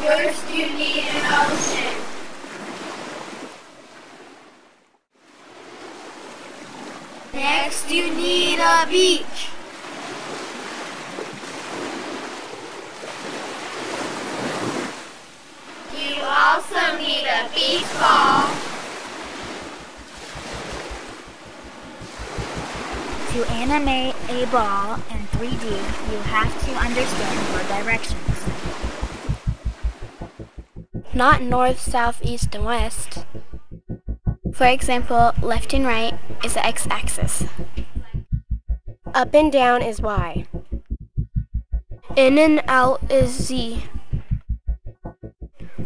First you need an ocean. Next, you need a beach. You also need a beach ball. To animate a ball in 3D, you have to understand your directions. Not north, south, east, and west. For example, left and right is the x-axis. Up and down is y. In and out is z.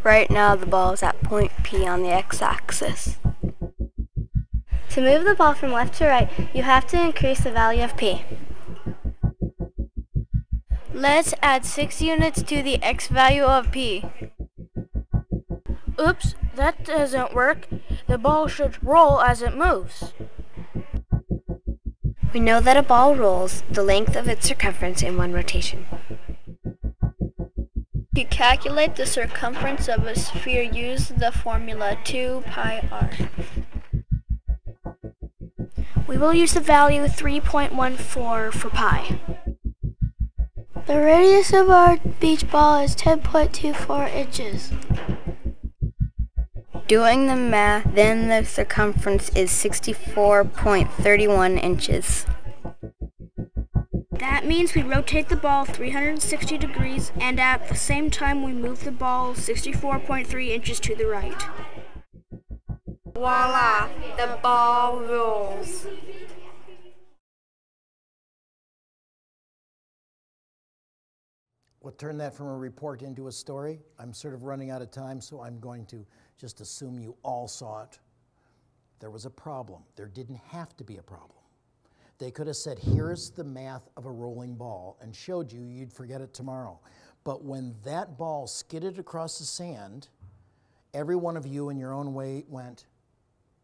Right now the ball is at point P on the x-axis. To move the ball from left to right, you have to increase the value of P. Let's add 6 units to the x value of P. Oops, that doesn't work. The ball should roll as it moves. We know that a ball rolls the length of its circumference in one rotation. To calculate the circumference of a sphere, use the formula 2 pi r. We will use the value 3.14 for pi. The radius of our beach ball is 10.24 inches. Doing the math, then the circumference is 64.31 inches. That means we rotate the ball 360 degrees, and at the same time we move the ball 64.3 inches to the right. Voila! The ball rolls. What turned that from a report into a story? I'm sort of running out of time, so I'm going to just assume you all saw it. There was a problem. There didn't have to be a problem. They could have said, here's the math of a rolling ball, and showed you, you'd forget it tomorrow. But when that ball skidded across the sand, every one of you in your own way went,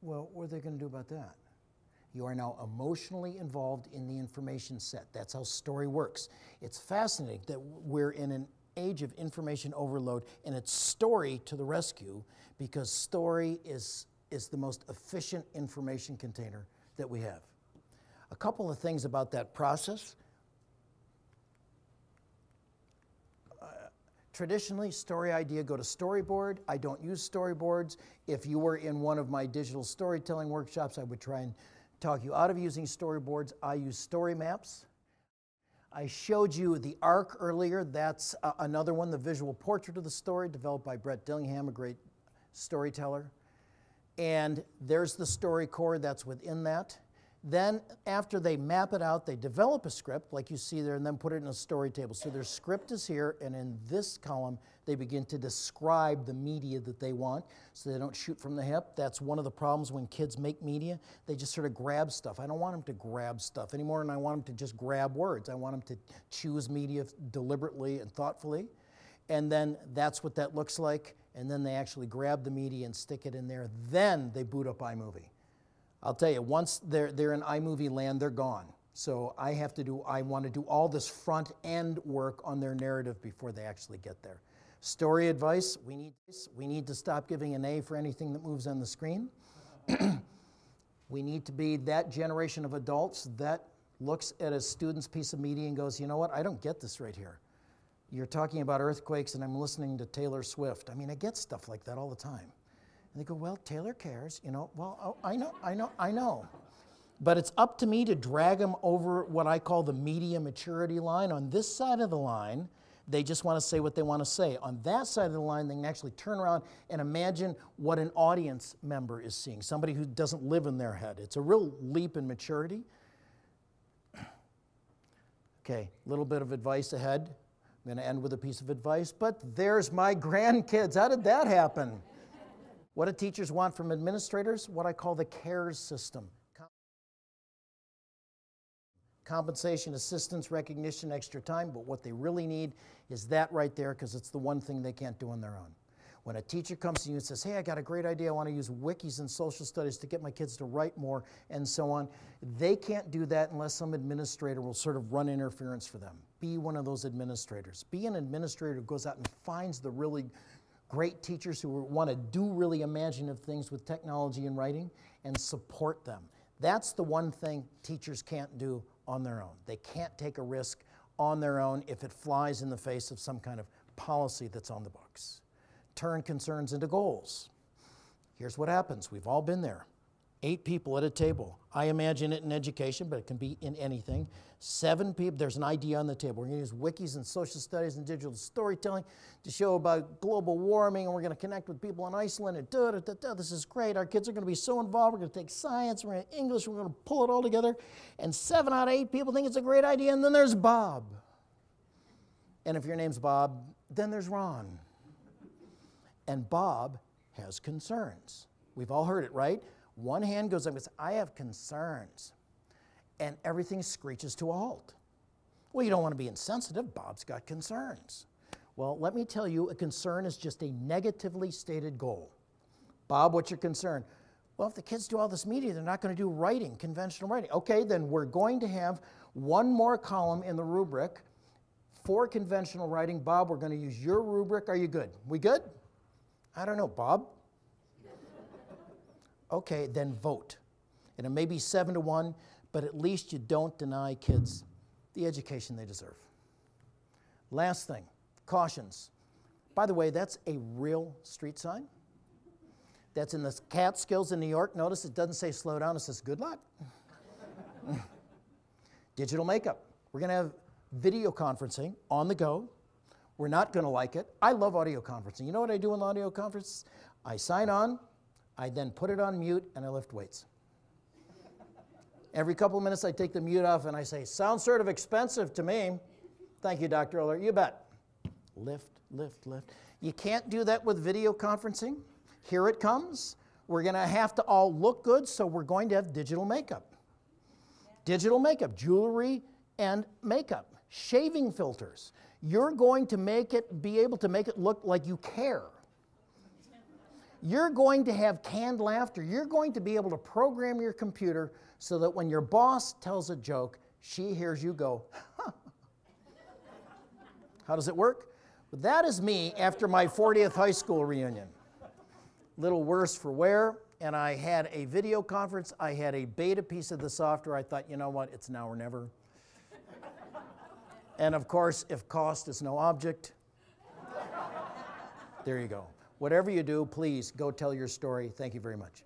well, what are they going to do about that? You are now emotionally involved in the information set. That's how story works. It's fascinating that we're in an age of information overload, and it's story to the rescue, because story is the most efficient information container that we have. A couple of things about that process. Traditionally, story idea go to storyboard. I don't use storyboards. If you were in one of my digital storytelling workshops, I would try and talk you out of using storyboards. I use story maps. I showed you the arc earlier. That's another one, the visual portrait of the story, developed by Brett Dillingham, a great storyteller. And there's the story core that's within that. Then after they map it out, they develop a script, like you see there, and then put it in a story table. So their script is here, and in this column, they begin to describe the media that they want, so they don't shoot from the hip. That's one of the problems when kids make media. They just sort of grab stuff. I don't want them to grab stuff anymore, and I want them to just grab words. I want them to choose media deliberately and thoughtfully. And then that's what that looks like, and then they actually grab the media and stick it in there. Then they boot up iMovie. I'll tell you, once they're in iMovie land, they're gone. So I want to do all this front-end work on their narrative before they actually get there. Story advice, we need to stop giving an A for anything that moves on the screen. We need to be that generation of adults that looks at a student's piece of media and goes, you know what, I don't get this right here. You're talking about earthquakes and I'm listening to Taylor Swift. I mean, I get stuff like that all the time. And they go, well, Taylor cares, you know. Well, oh, I know. But it's up to me to drag them over what I call the media maturity line. On this side of the line, they just want to say what they want to say. On that side of the line, they can actually turn around and imagine what an audience member is seeing, somebody who doesn't live in their head. It's a real leap in maturity. Okay, a little bit of advice ahead. I'm going to end with a piece of advice, but there's my grandkids. How did that happen? What do teachers want from administrators? What I call the CARES system. Compensation, assistance, recognition, extra time, but what they really need is that right there, because it's the one thing they can't do on their own. When a teacher comes to you and says, hey, I got a great idea, I want to use wikis and social studies to get my kids to write more and so on, they can't do that unless some administrator will sort of run interference for them. Be one of those administrators. Be an administrator who goes out and finds the really great teachers who want to do really imaginative things with technology and writing and support them. That's the one thing teachers can't do on their own. They can't take a risk on their own if it flies in the face of some kind of policy that's on the books. Turn concerns into goals. Here's what happens. We've all been there. 8 people at a table. I imagine it in education, but it can be in anything. 7 people, there's an idea on the table. We're gonna use wikis and social studies and digital storytelling to show about global warming, and we're gonna connect with people in Iceland, and this is great. Our kids are gonna be so involved. We're gonna take science, we're gonna English, we're gonna pull it all together. And 7 out of 8 people think it's a great idea, and then there's Bob. And if your name's Bob, then there's Ron. And Bob has concerns. We've all heard it, right? One hand goes up and says, I have concerns. And everything screeches to a halt. Well, you don't want to be insensitive. Bob's got concerns. Well, let me tell you, a concern is just a negatively stated goal. Bob, what's your concern? Well, if the kids do all this media, they're not going to do writing, conventional writing. Okay, then we're going to have one more column in the rubric for conventional writing. Bob, we're going to use your rubric. Are you good? We good? I don't know, Bob. Okay, then vote. And it may be 7 to 1, but at least you don't deny kids the education they deserve. Last thing, cautions. By the way, that's a real street sign. That's in the Catskills in New York. Notice it doesn't say slow down, it says good luck. Digital makeup. We're gonna have video conferencing on the go. We're not gonna like it. I love audio conferencing. You know what I do in audio conferences? I sign on, I then put it on mute, and I lift weights. Every couple of minutes, I take the mute off, and I say, sounds sort of expensive to me. Thank you, Dr. Uller. You bet. Lift, lift, lift. You can't do that with video conferencing. Here it comes. We're going to have to all look good, so we're going to have digital makeup. Digital makeup, jewelry and makeup, shaving filters. You're going to make it, be able to make it look like you care. You're going to have canned laughter. You're going to be able to program your computer so that when your boss tells a joke, she hears you go, huh. How does it work? Well, that is me after my 40th high school reunion. Little worse for wear, and I had a video conference. I had a beta piece of the software. I thought, you know what, it's now or never. And of course, if cost is no object, there you go. Whatever you do, please go tell your story. Thank you very much.